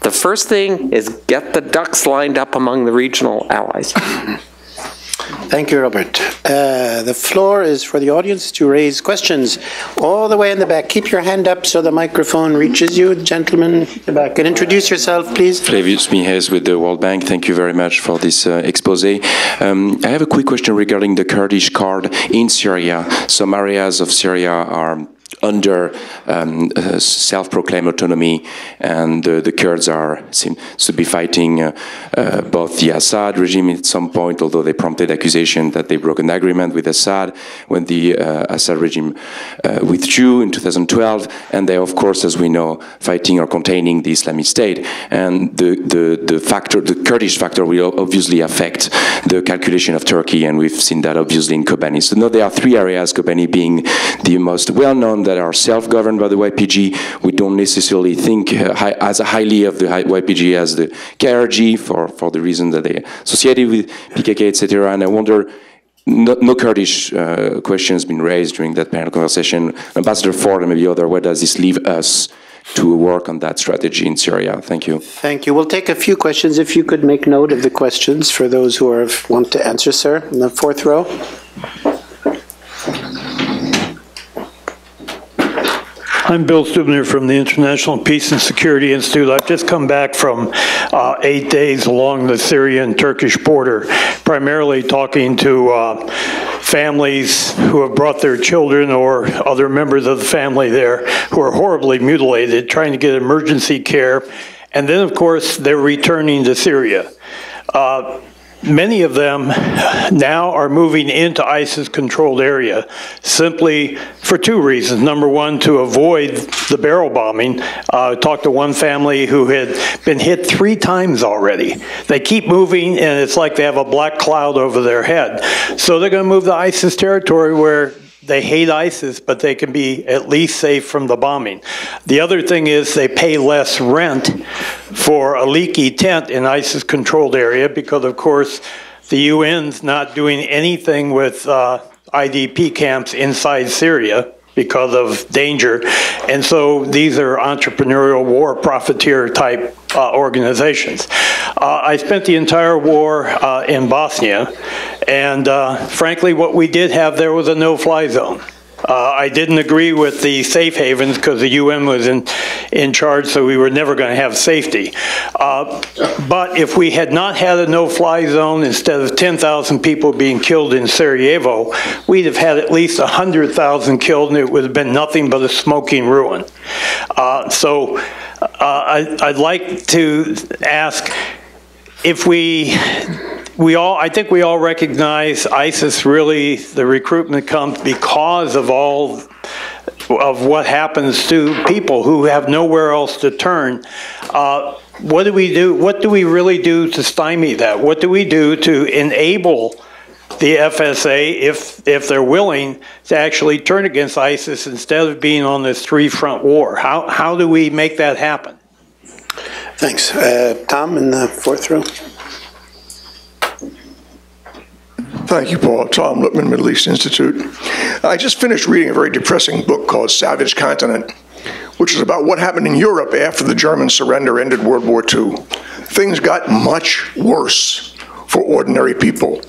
the first thing is get the ducks lined up among the regional allies. Thank you, Robert. The floor is for the audience to raise questions all the way in the back. Keep your hand up so the microphone reaches you. Gentlemen in the back, and introduce yourself, please. Flavius Mihes with the World Bank. Thank you very much for this expose. I have a quick question regarding the Kurdish card in Syria. Some areas of Syria are under self-proclaimed autonomy, and the Kurds seem to be fighting both the Assad regime at some point, although they prompted accusation that they broke an agreement with Assad when the Assad regime withdrew in 2012, and they, of course, as we know, fighting or containing the Islamic State. And the Kurdish factor will obviously affect the calculation of Turkey, and we've seen that obviously in Kobani. So now there are three areas, Kobani being the most well-known, that are self-governed by the YPG. We don't necessarily think as highly of the YPG as the KRG for the reason that they are associated with PKK, etc. And I wonder, no Kurdish question has been raised during that panel conversation. Ambassador Ford and maybe other, where does this leave us to work on that strategy in Syria? Thank you. Thank you. We'll take a few questions. If you could make note of the questions for those who want to answer, sir, in the fourth row. I'm Bill Stubner from the International Peace and Security Institute. I've just come back from 8 days along the Syrian-Turkish border, primarily talking to families who have brought their children or other members of the family there who are horribly mutilated, trying to get emergency care. And then, of course, they're returning to Syria. Many of them now are moving into ISIS-controlled area simply for two reasons. Number one, to avoid the barrel bombing. I talked to one family who had been hit 3 times already. They keep moving, and it's like they have a black cloud over their head. So they're going to move to ISIS territory where they hate ISIS, but they can be at least safe from the bombing. The other thing is they pay less rent for a leaky tent in ISIS-controlled area because, of course, the UN's not doing anything with IDP camps inside Syria because of danger. And so these are entrepreneurial war profiteer type organizations. I spent the entire war in Bosnia, and frankly what we did have there was a no-fly zone. I didn't agree with the safe havens because the UN was in charge, so we were never going to have safety. But if we had not had a no-fly zone, instead of 10,000 people being killed in Sarajevo, we'd have had at least 100,000 killed, and it would have been nothing but a smoking ruin. I'd like to ask if I think we all recognize ISIS really, the recruitment comes because of all of what happens to people who have nowhere else to turn. What do we do? What do we really do to stymie that? What do we do to enable the FSA, if they're willing, to actually turn against ISIS instead of being on this three-front war? How do we make that happen? Thanks. Tom in the fourth row. Thank you, Paul. Tom Lipman, Middle East Institute. I just finished reading a very depressing book called Savage Continent, which is about what happened in Europe after the German surrender ended World War II. Things got much worse for ordinary people.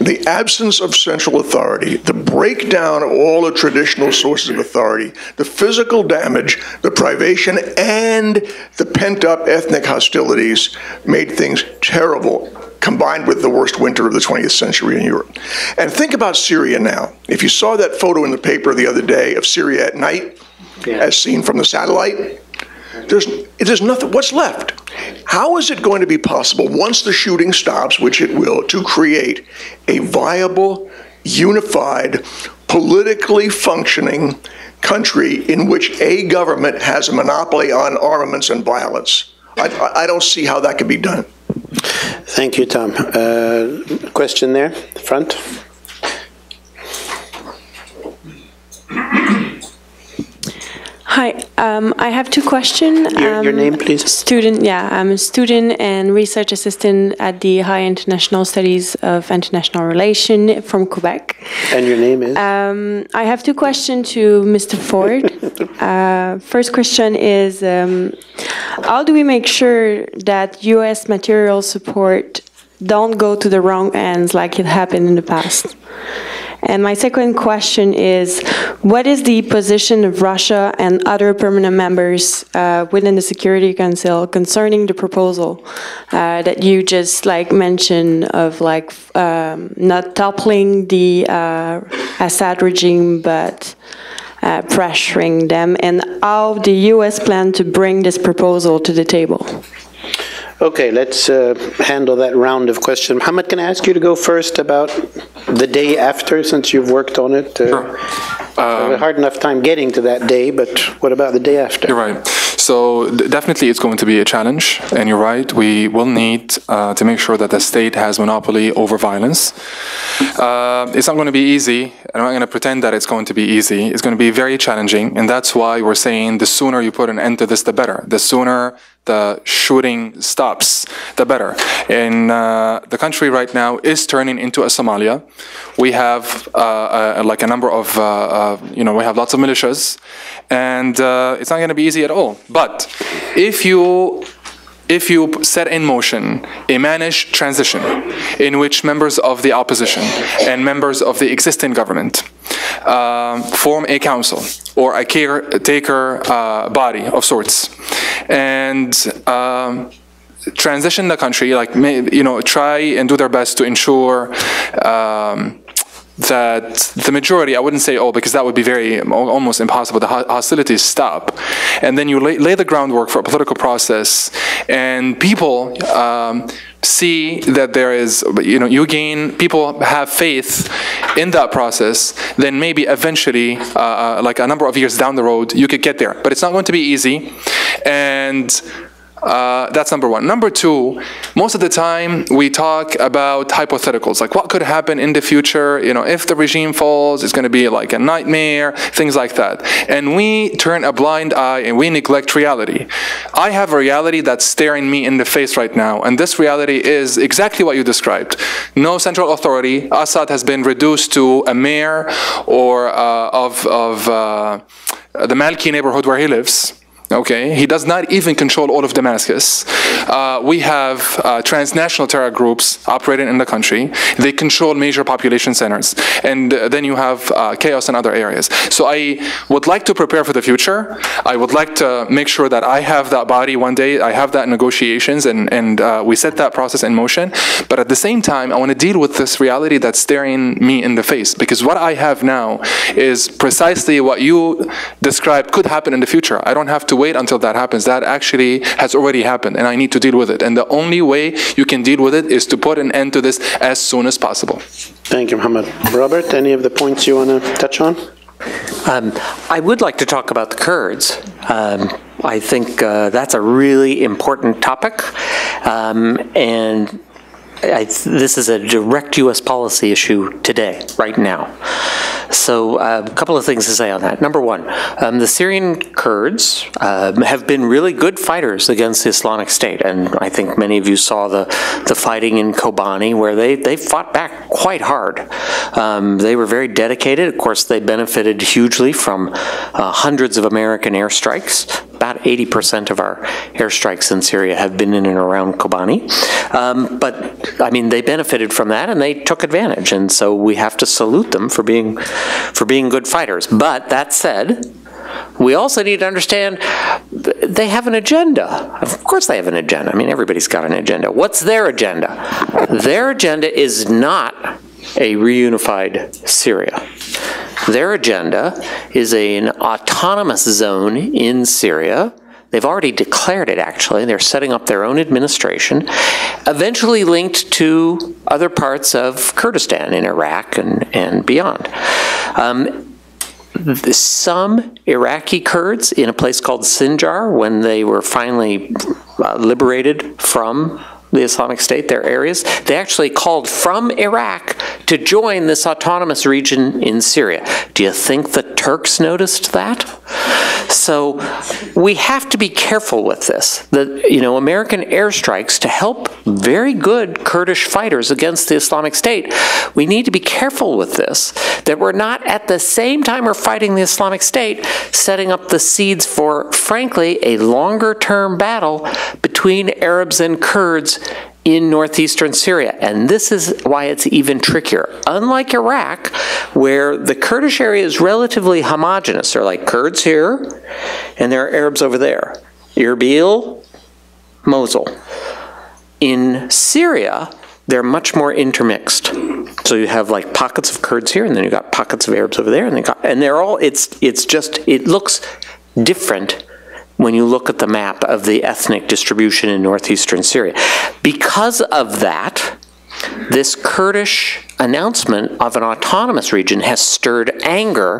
The absence of central authority, the breakdown of all the traditional sources of authority, the physical damage, the privation, and the pent-up ethnic hostilities made things terrible, combined with the worst winter of the 20th century in Europe. And think about Syria now. If you saw that photo in the paper the other day of Syria at night, as seen from the satellite, there's nothing, what's left? How is it going to be possible, once the shooting stops, which it will, to create a viable, unified, politically functioning country in which a government has a monopoly on armaments and violence? I don't see how that can be done. Thank you, Tom. Question there, front. Hi, I have two questions. Your name, please. Student, yeah, I'm a student and research assistant at the High International Studies of International Relations from Quebec. And your name is? I have two questions to Mr. Ford. First question is, how do we make sure that U.S. material support don't go to the wrong ends like it happened in the past? And my second question is, what is the position of Russia and other permanent members within the Security Council concerning the proposal that you just mentioned of not toppling the Assad regime but pressuring them, and how the U.S. plan to bring this proposal to the table? Okay, let's handle that round of questions. Mohammed, can I ask you to go first about the day after, since you've worked on it? Sure. A hard enough time getting to that day, but what about the day after? You're right. So definitely it's going to be a challenge, and you're right. We will need to make sure that the state has monopoly over violence. It's not going to be easy. I'm not going to pretend that it's going to be easy. It's going to be very challenging, and that's why we're saying the sooner you put an end to this, the better. The sooner the shooting stops, the better. And the country right now is turning into a Somalia. We have like a number of, we have lots of militias, and it's not going to be easy at all. But if you set in motion a managed transition in which members of the opposition and members of the existing government form a council or a caretaker body of sorts, and transition the country, try and do their best to ensure that the majority, I wouldn't say all, because that would be very, almost impossible, the hostilities stop. And then you lay the groundwork for a political process, and people see that there is, you gain, people have faith in that process, then maybe eventually, like a number of years down the road, you could get there. But it's not going to be easy, and that's number one. Number two, most of the time we talk about hypotheticals, like what could happen in the future, if the regime falls, it's going to be like a nightmare, things like that. And we turn a blind eye and we neglect reality. I have a reality that's staring me in the face right now, and this reality is exactly what you described. No central authority. Assad has been reduced to a mayor or the Maliki neighborhood where he lives. Okay, he does not even control all of Damascus. We have transnational terror groups operating in the country. They control major population centers. And then you have chaos in other areas. So I would like to prepare for the future. I would like to make sure that I have that body one day. I have that negotiations, and we set that process in motion. But at the same time, I want to deal with this reality that's staring me in the face. Because what I have now is precisely what you described could happen in the future. I don't have to wait until that happens. That actually has already happened, and I need to deal with it. And the only way you can deal with it is to put an end to this as soon as possible. Thank you, Mohammed. Robert, any of the points you want to touch on? I would like to talk about the Kurds. I think that's a really important topic, and this is a direct U.S. policy issue today, right now. So a couple of things to say on that. Number one, the Syrian Kurds have been really good fighters against the Islamic State, and I think many of you saw the fighting in Kobani, where they fought back quite hard. They were very dedicated. Of course, they benefited hugely from hundreds of American airstrikes. About 80% of our airstrikes in Syria have been in and around Kobani. But, I mean, they benefited from that, and they took advantage. And so we have to salute them for being good fighters. But that said, we also need to understand they have an agenda. Of course they have an agenda. I mean, everybody's got an agenda. What's their agenda? Their agenda is not a reunified Syria. Their agenda is an autonomous zone in Syria. They've already declared it, actually. They're setting up their own administration, eventually linked to other parts of Kurdistan in Iraq and beyond. Some Iraqi Kurds in a place called Sinjar, when they were finally liberated from the Islamic State, their areas, they actually called from Iraq to join this autonomous region in Syria. Do you think the Turks noticed that? So we have to be careful with this. That, you know, American airstrikes to help very good Kurdish fighters against the Islamic State, we need to be careful with this, that we're not at the same time we're fighting the Islamic State, setting up the seeds for, frankly, a longer-term battle between Arabs and Kurds in northeastern Syria. And this is why it's even trickier. Unlike Iraq, where the Kurdish area is relatively homogenous, they're like Kurds here, and there are Arabs over there. Erbil, Mosul. In Syria, they're much more intermixed. So you have like pockets of Kurds here, and then you've got pockets of Arabs over there, and they're all, it's just, it looks different when you look at the map of the ethnic distribution in northeastern Syria. Because of that, this Kurdish announcement of an autonomous region has stirred anger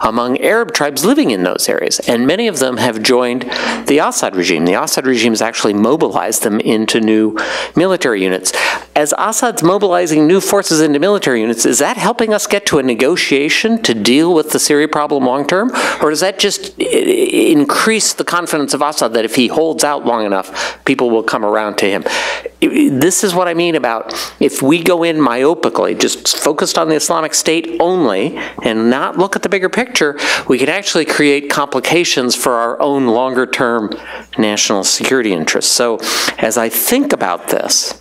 among Arab tribes living in those areas, and many of them have joined the Assad regime. The Assad regime has actually mobilized them into new military units. As Assad's mobilizing new forces into military units, is that helping us get to a negotiation to deal with the Syria problem long term, or does that just increase the confidence of Assad that if he holds out long enough, people will come around to him? This is what I mean about if we go in myopically, just focused on the Islamic State only and not look at the bigger picture, we can actually create complications for our own longer term national security interests. So as I think about this,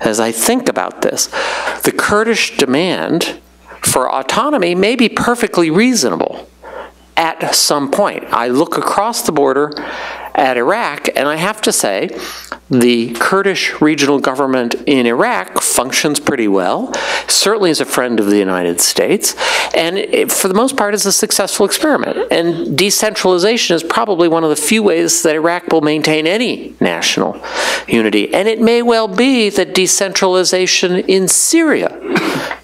the Kurdish demand for autonomy may be perfectly reasonable at some point. I look across the border at Iraq, and I have to say, the Kurdish regional government in Iraq functions pretty well, certainly is a friend of the United States, and it, for the most part, is a successful experiment. And decentralization is probably one of the few ways that Iraq will maintain any national unity. And it may well be that decentralization in Syria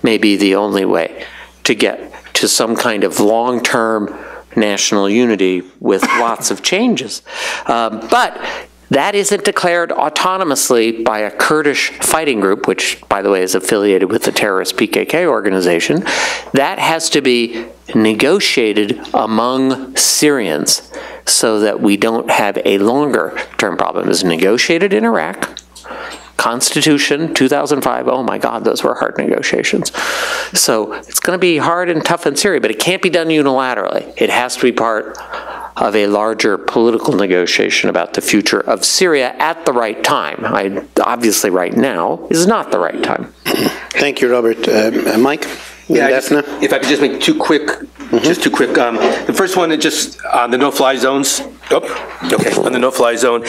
may be the only way to get to some kind of long-term national unity with lots of changes. But that isn't declared autonomously by a Kurdish fighting group, which, by the way, is affiliated with the terrorist PKK organization. That has to be negotiated among Syrians so that we don't have a longer-term problem. It was negotiated in Iraq. Constitution, 2005, oh my God, those were hard negotiations. So it's going to be hard and tough in Syria, but it can't be done unilaterally. It has to be part of a larger political negotiation about the future of Syria at the right time. Obviously right now is not the right time. Thank you, Robert. Mike? Yeah, if I could just make two quick. The first one is just on the no-fly zones. Oh, okay, on the no-fly zone.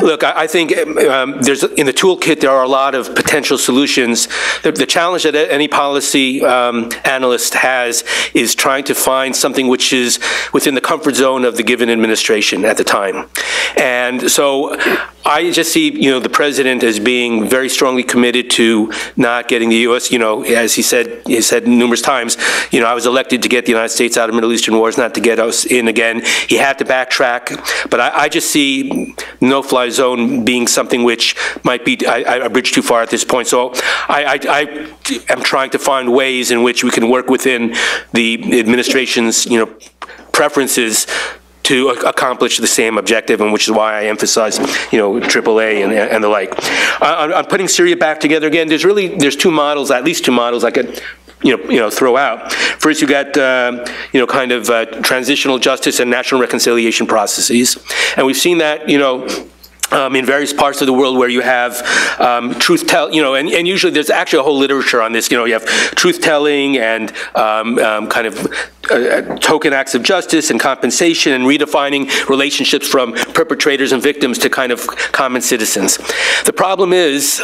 Look, I think there's in the toolkit there are a lot of potential solutions. The challenge that any policy analyst has is trying to find something which is within the comfort zone of the given administration at the time. And so I just see, you know, the president as being very strongly committed to not getting the U.S., you know, as he said numerous times, you know, I was elected to get the United States out of Middle Eastern wars, not to get us in again. He had to backtrack, but I just see no-fly zone being something which might be a bridge too far at this point. So I am trying to find ways in which we can work within the administration's, you know, preferences to accomplish the same objective, and which is why I emphasize, you know, AAA and the like. On putting Syria back together again, there's two models, at least two models I could, you know, throw out. First, you got, you know, kind of transitional justice and national reconciliation processes, and we've seen that, you know, in various parts of the world where you have truth-telling, you know, and usually there's actually a whole literature on this. You know, you have truth-telling and kind of token acts of justice and compensation and redefining relationships from perpetrators and victims to kind of common citizens. The problem is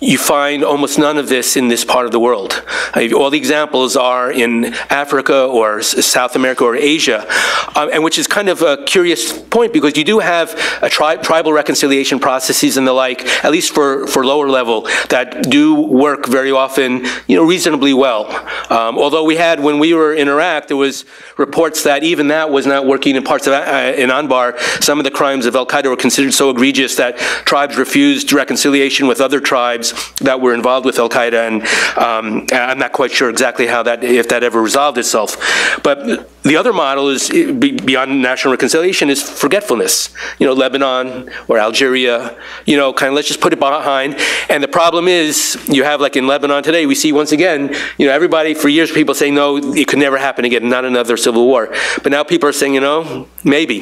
you find almost none of this in this part of the world. All the examples are in Africa or South America or Asia, and which is kind of a curious point because you do have a tribal reconciliation processes and the like, at least for lower level, that do work very often, you know, reasonably well. Although we had, when we were in Iraq, there was reports that even that was not working in parts of, in Anbar. Some of the crimes of al-Qaeda were considered so egregious that tribes refused reconciliation with other tribes that were involved with al-Qaeda, and I'm not quite sure exactly how that, if that ever resolved itself. But The other model is, beyond national reconciliation, is forgetfulness. You know, Lebanon or Algeria, you know, kind of let's just put it behind. And the problem is, you have, like in Lebanon today, we see once again, you know, everybody for years people saying, no, it could never happen again, not another civil war. But now people are saying, you know, maybe.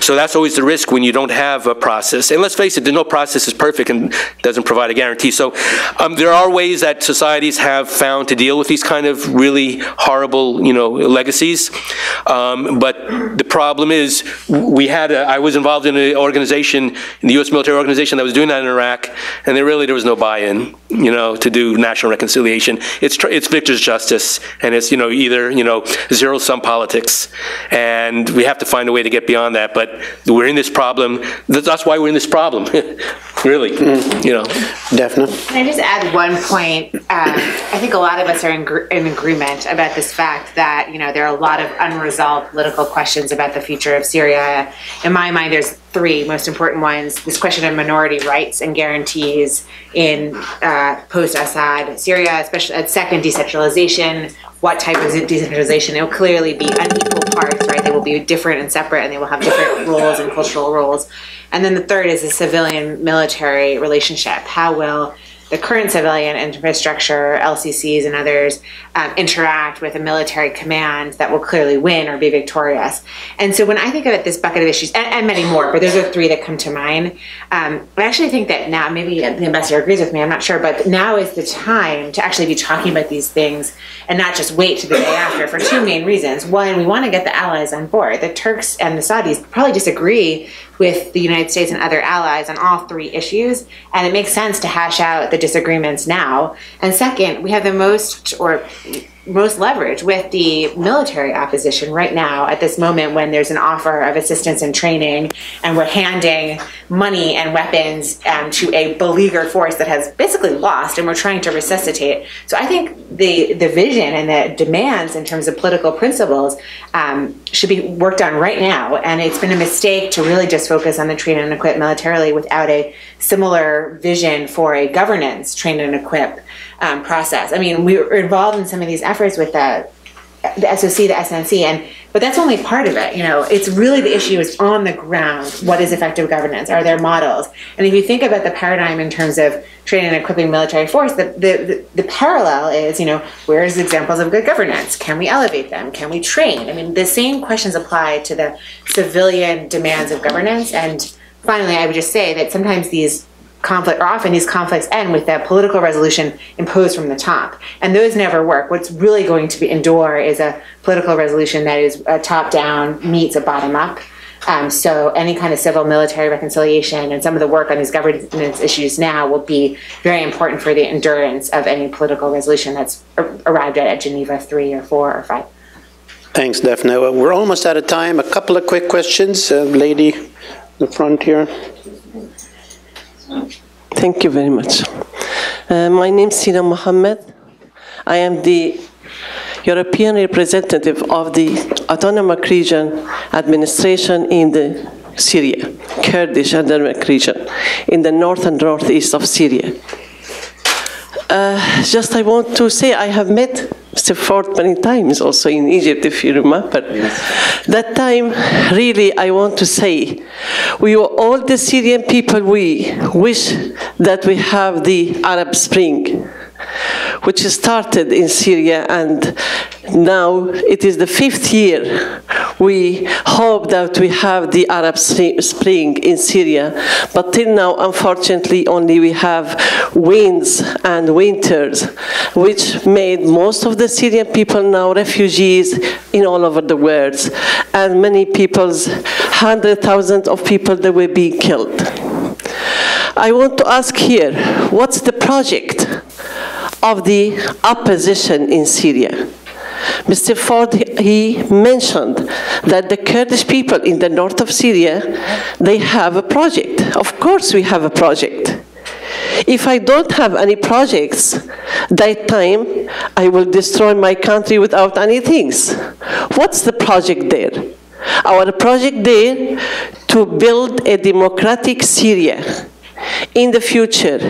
So that's always the risk when you don't have a process. And let's face it, no process is perfect and doesn't provide a guarantee. So there are ways that societies have found to deal with these kind of really horrible, you know, legacies. But the problem is, we had, I was involved in an organization, in the U.S. military organization that was doing that in Iraq, and there was no buy-in, you know, to do national reconciliation. It's victor's justice, and it's, you know, either, you know, zero-sum politics, and we have to find a way to get beyond that. But we're in this problem. That's why we're in this problem, really. Mm-hmm. You know, Daphna. Can I just add one point? I think a lot of us are in agreement about this fact that, you know, there are a lot of unresolved political questions about the future of Syria. In my mind, there's three most important ones: this question of minority rights and guarantees in post-Assad Syria, especially at second, decentralization. What type of decentralization? It will clearly be unequal parts, right? They will be different and separate, and they will have different roles and cultural roles. And then the third is the civilian-military relationship. How will the current civilian infrastructure, LCCs and others, interact with a military command that will clearly win or be victorious? And so when I think about this bucket of issues, and many more, but those are three that come to mind, I actually think that now, maybe the ambassador agrees with me, I'm not sure, but now is the time to actually be talking about these things and not just wait to the day after, for two main reasons. One, we want to get the allies on board. The Turks and the Saudis probably disagree with the United States and other allies on all three issues, and it makes sense to hash out the disagreements now. And second, we have the most leverage with the military opposition right now at this moment, when there's an offer of assistance and training, and we're handing money and weapons to a beleaguered force that has basically lost, and we're trying to resuscitate. So I think the vision and the demands in terms of political principles should be worked on right now. And it's been a mistake to really just focus on the train and equip militarily without a similar vision for a governance train and equip process. I mean, we were involved in some of these efforts with the SOC, the SNC, but that's only part of it. You know, it's really, the issue is on the ground. What is effective governance? Are there models? And if you think about the paradigm in terms of training and equipping military force, the parallel is, you know, where's examples of good governance? Can we elevate them? Can we train? I mean, the same questions apply to the civilian demands of governance. And finally, I would just say that sometimes these conflicts end with that political resolution imposed from the top, and those never work. What's really going to be endure is a political resolution that is a top-down meets a bottom-up. So any kind of civil-military reconciliation and some of the work on these governance issues now will be very important for the endurance of any political resolution that's arrived at Geneva 3 or 4 or 5. Thanks, Daphna. Well, we're almost out of time. A couple of quick questions. Lady in the front here. Thank you very much. My name is Sina Mohammed. I am the European representative of the Autonomous Region Administration in the Syria, Kurdish Autonomous Region, in the north and northeast of Syria. Just I want to say I have met Mr. Ford many times, also in Egypt, if you remember. Yes. That time, really, I want to say, we were all the Syrian people, we wish that we have the Arab Spring, which started in Syria, and now it is the 5th year. We hope that we have the Arab Spring in Syria, but till now, unfortunately, only we have winds and winters, which made most of the Syrian people now refugees in all over the world, and many peoples, 100,000 of people, they were being killed. I want to ask here, what's the project of the opposition in Syria? Mr. Ford, he mentioned that the Kurdish people in the north of Syria, they have a project. Of course we have a project. If I don't have any projects, that time I will destroy my country without any things. What's the project there? Our project there to build a democratic Syria In the future,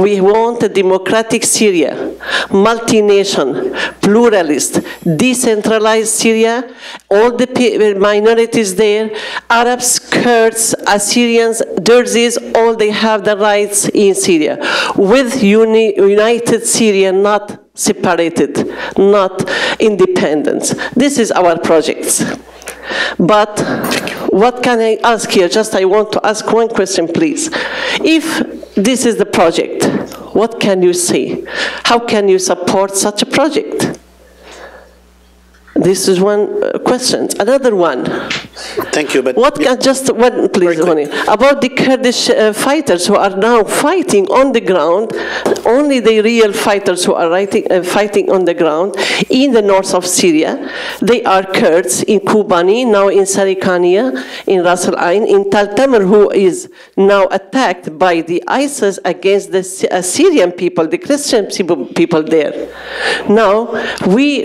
we want a democratic Syria, multi-nation, pluralist, decentralized Syria, all the minorities there, Arabs, Kurds, Assyrians, Derzis, all they have the rights in Syria, with united Syria, not separated, not independence. This is our project. But what can I ask here? Just I want to ask one question, please. If this is the project, what can you say? How can you support such a project? This is one question. Another one. Thank you. But what can, just one, please, about the Kurdish fighters who are now fighting on the ground, only the real fighters who are fighting on the ground in the north of Syria. They are Kurds in Kobani, now in Sarikania, in Ras Al Ain, in Tal Tamer, who is now attacked by the ISIS against the Syrian people, the Christian people there. Now, we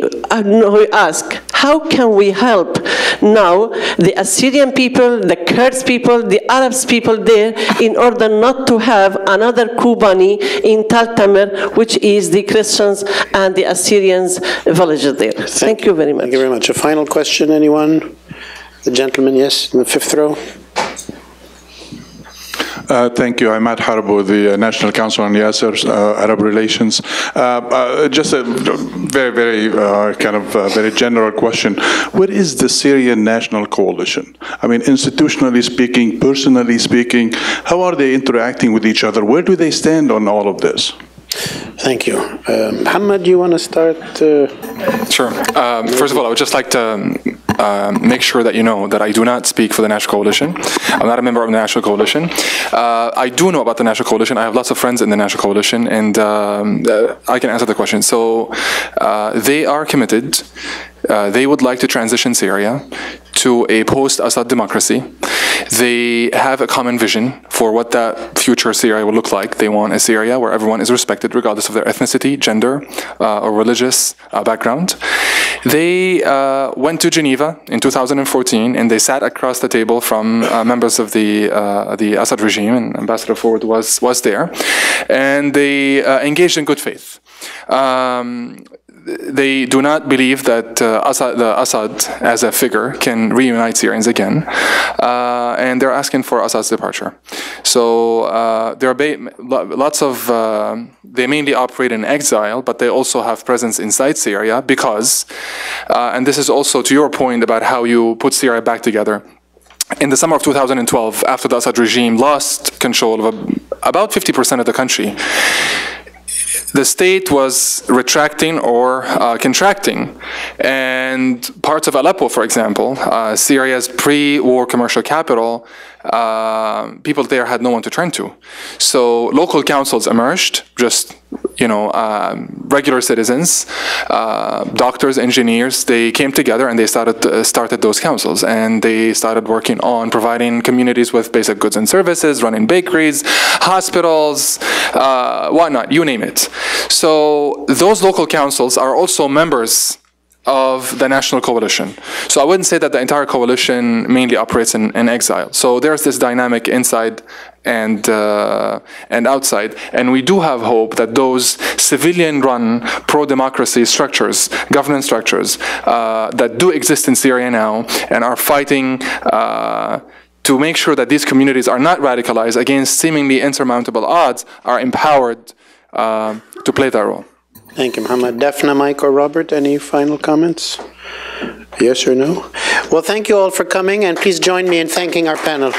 ask, how can we help now the Assyrian people, the Kurds people, the Arabs people there, in order not to have another Kobani in Tal Tamer, which is the Christians and the Assyrians village there? Thank you very much. Thank you very much. A final question, anyone? The gentleman, yes, in the fifth row. Thank you. I'm Ahmad Harbu, the National Council on Yasser's Arab Relations. Just a very general question. What is the Syrian National Coalition? I mean, institutionally speaking, personally speaking, how are they interacting with each other? Where do they stand on all of this? Thank you. Mohammed, do you want to start? Sure. First of all, I would just like to make sure that you know that I do not speak for the National Coalition. I'm not a member of the National Coalition. I do know about the National Coalition. I have lots of friends in the National Coalition, and I can answer the question. So they are committed. They would like to transition Syria to a post-Assad democracy. They have a common vision for what that future Syria will look like. They want a Syria where everyone is respected, regardless of their ethnicity, gender, or religious background. They went to Geneva in 2014, and they sat across the table from members of the Assad regime, and Ambassador Ford was there. And they engaged in good faith. They do not believe that Assad as a figure can reunite Syrians again, and they're asking for Assad's departure. So there are lots of, they mainly operate in exile, but they also have presence inside Syria because, and this is also to your point about how you put Syria back together. In the summer of 2012, after the Assad regime lost control of about 50% of the country, the state was retracting or contracting, and parts of Aleppo, for example, Syria's pre-war commercial capital, people there had no one to turn to. So local councils emerged, just regular citizens, doctors, engineers. They came together and they started those councils, and they started working on providing communities with basic goods and services, running bakeries, hospitals, whatnot, you name it. So those local councils are also members of the National Coalition. So I wouldn't say that the entire coalition mainly operates in exile. So there's this dynamic inside and outside, and we do have hope that those civilian-run pro-democracy structures, governance structures, that do exist in Syria now and are fighting to make sure that these communities are not radicalized against seemingly insurmountable odds, are empowered to play that role. Thank you, Mohammed. Daphna, Mike, or Robert, any final comments? Yes or no? Well, thank you all for coming, and please join me in thanking our panel.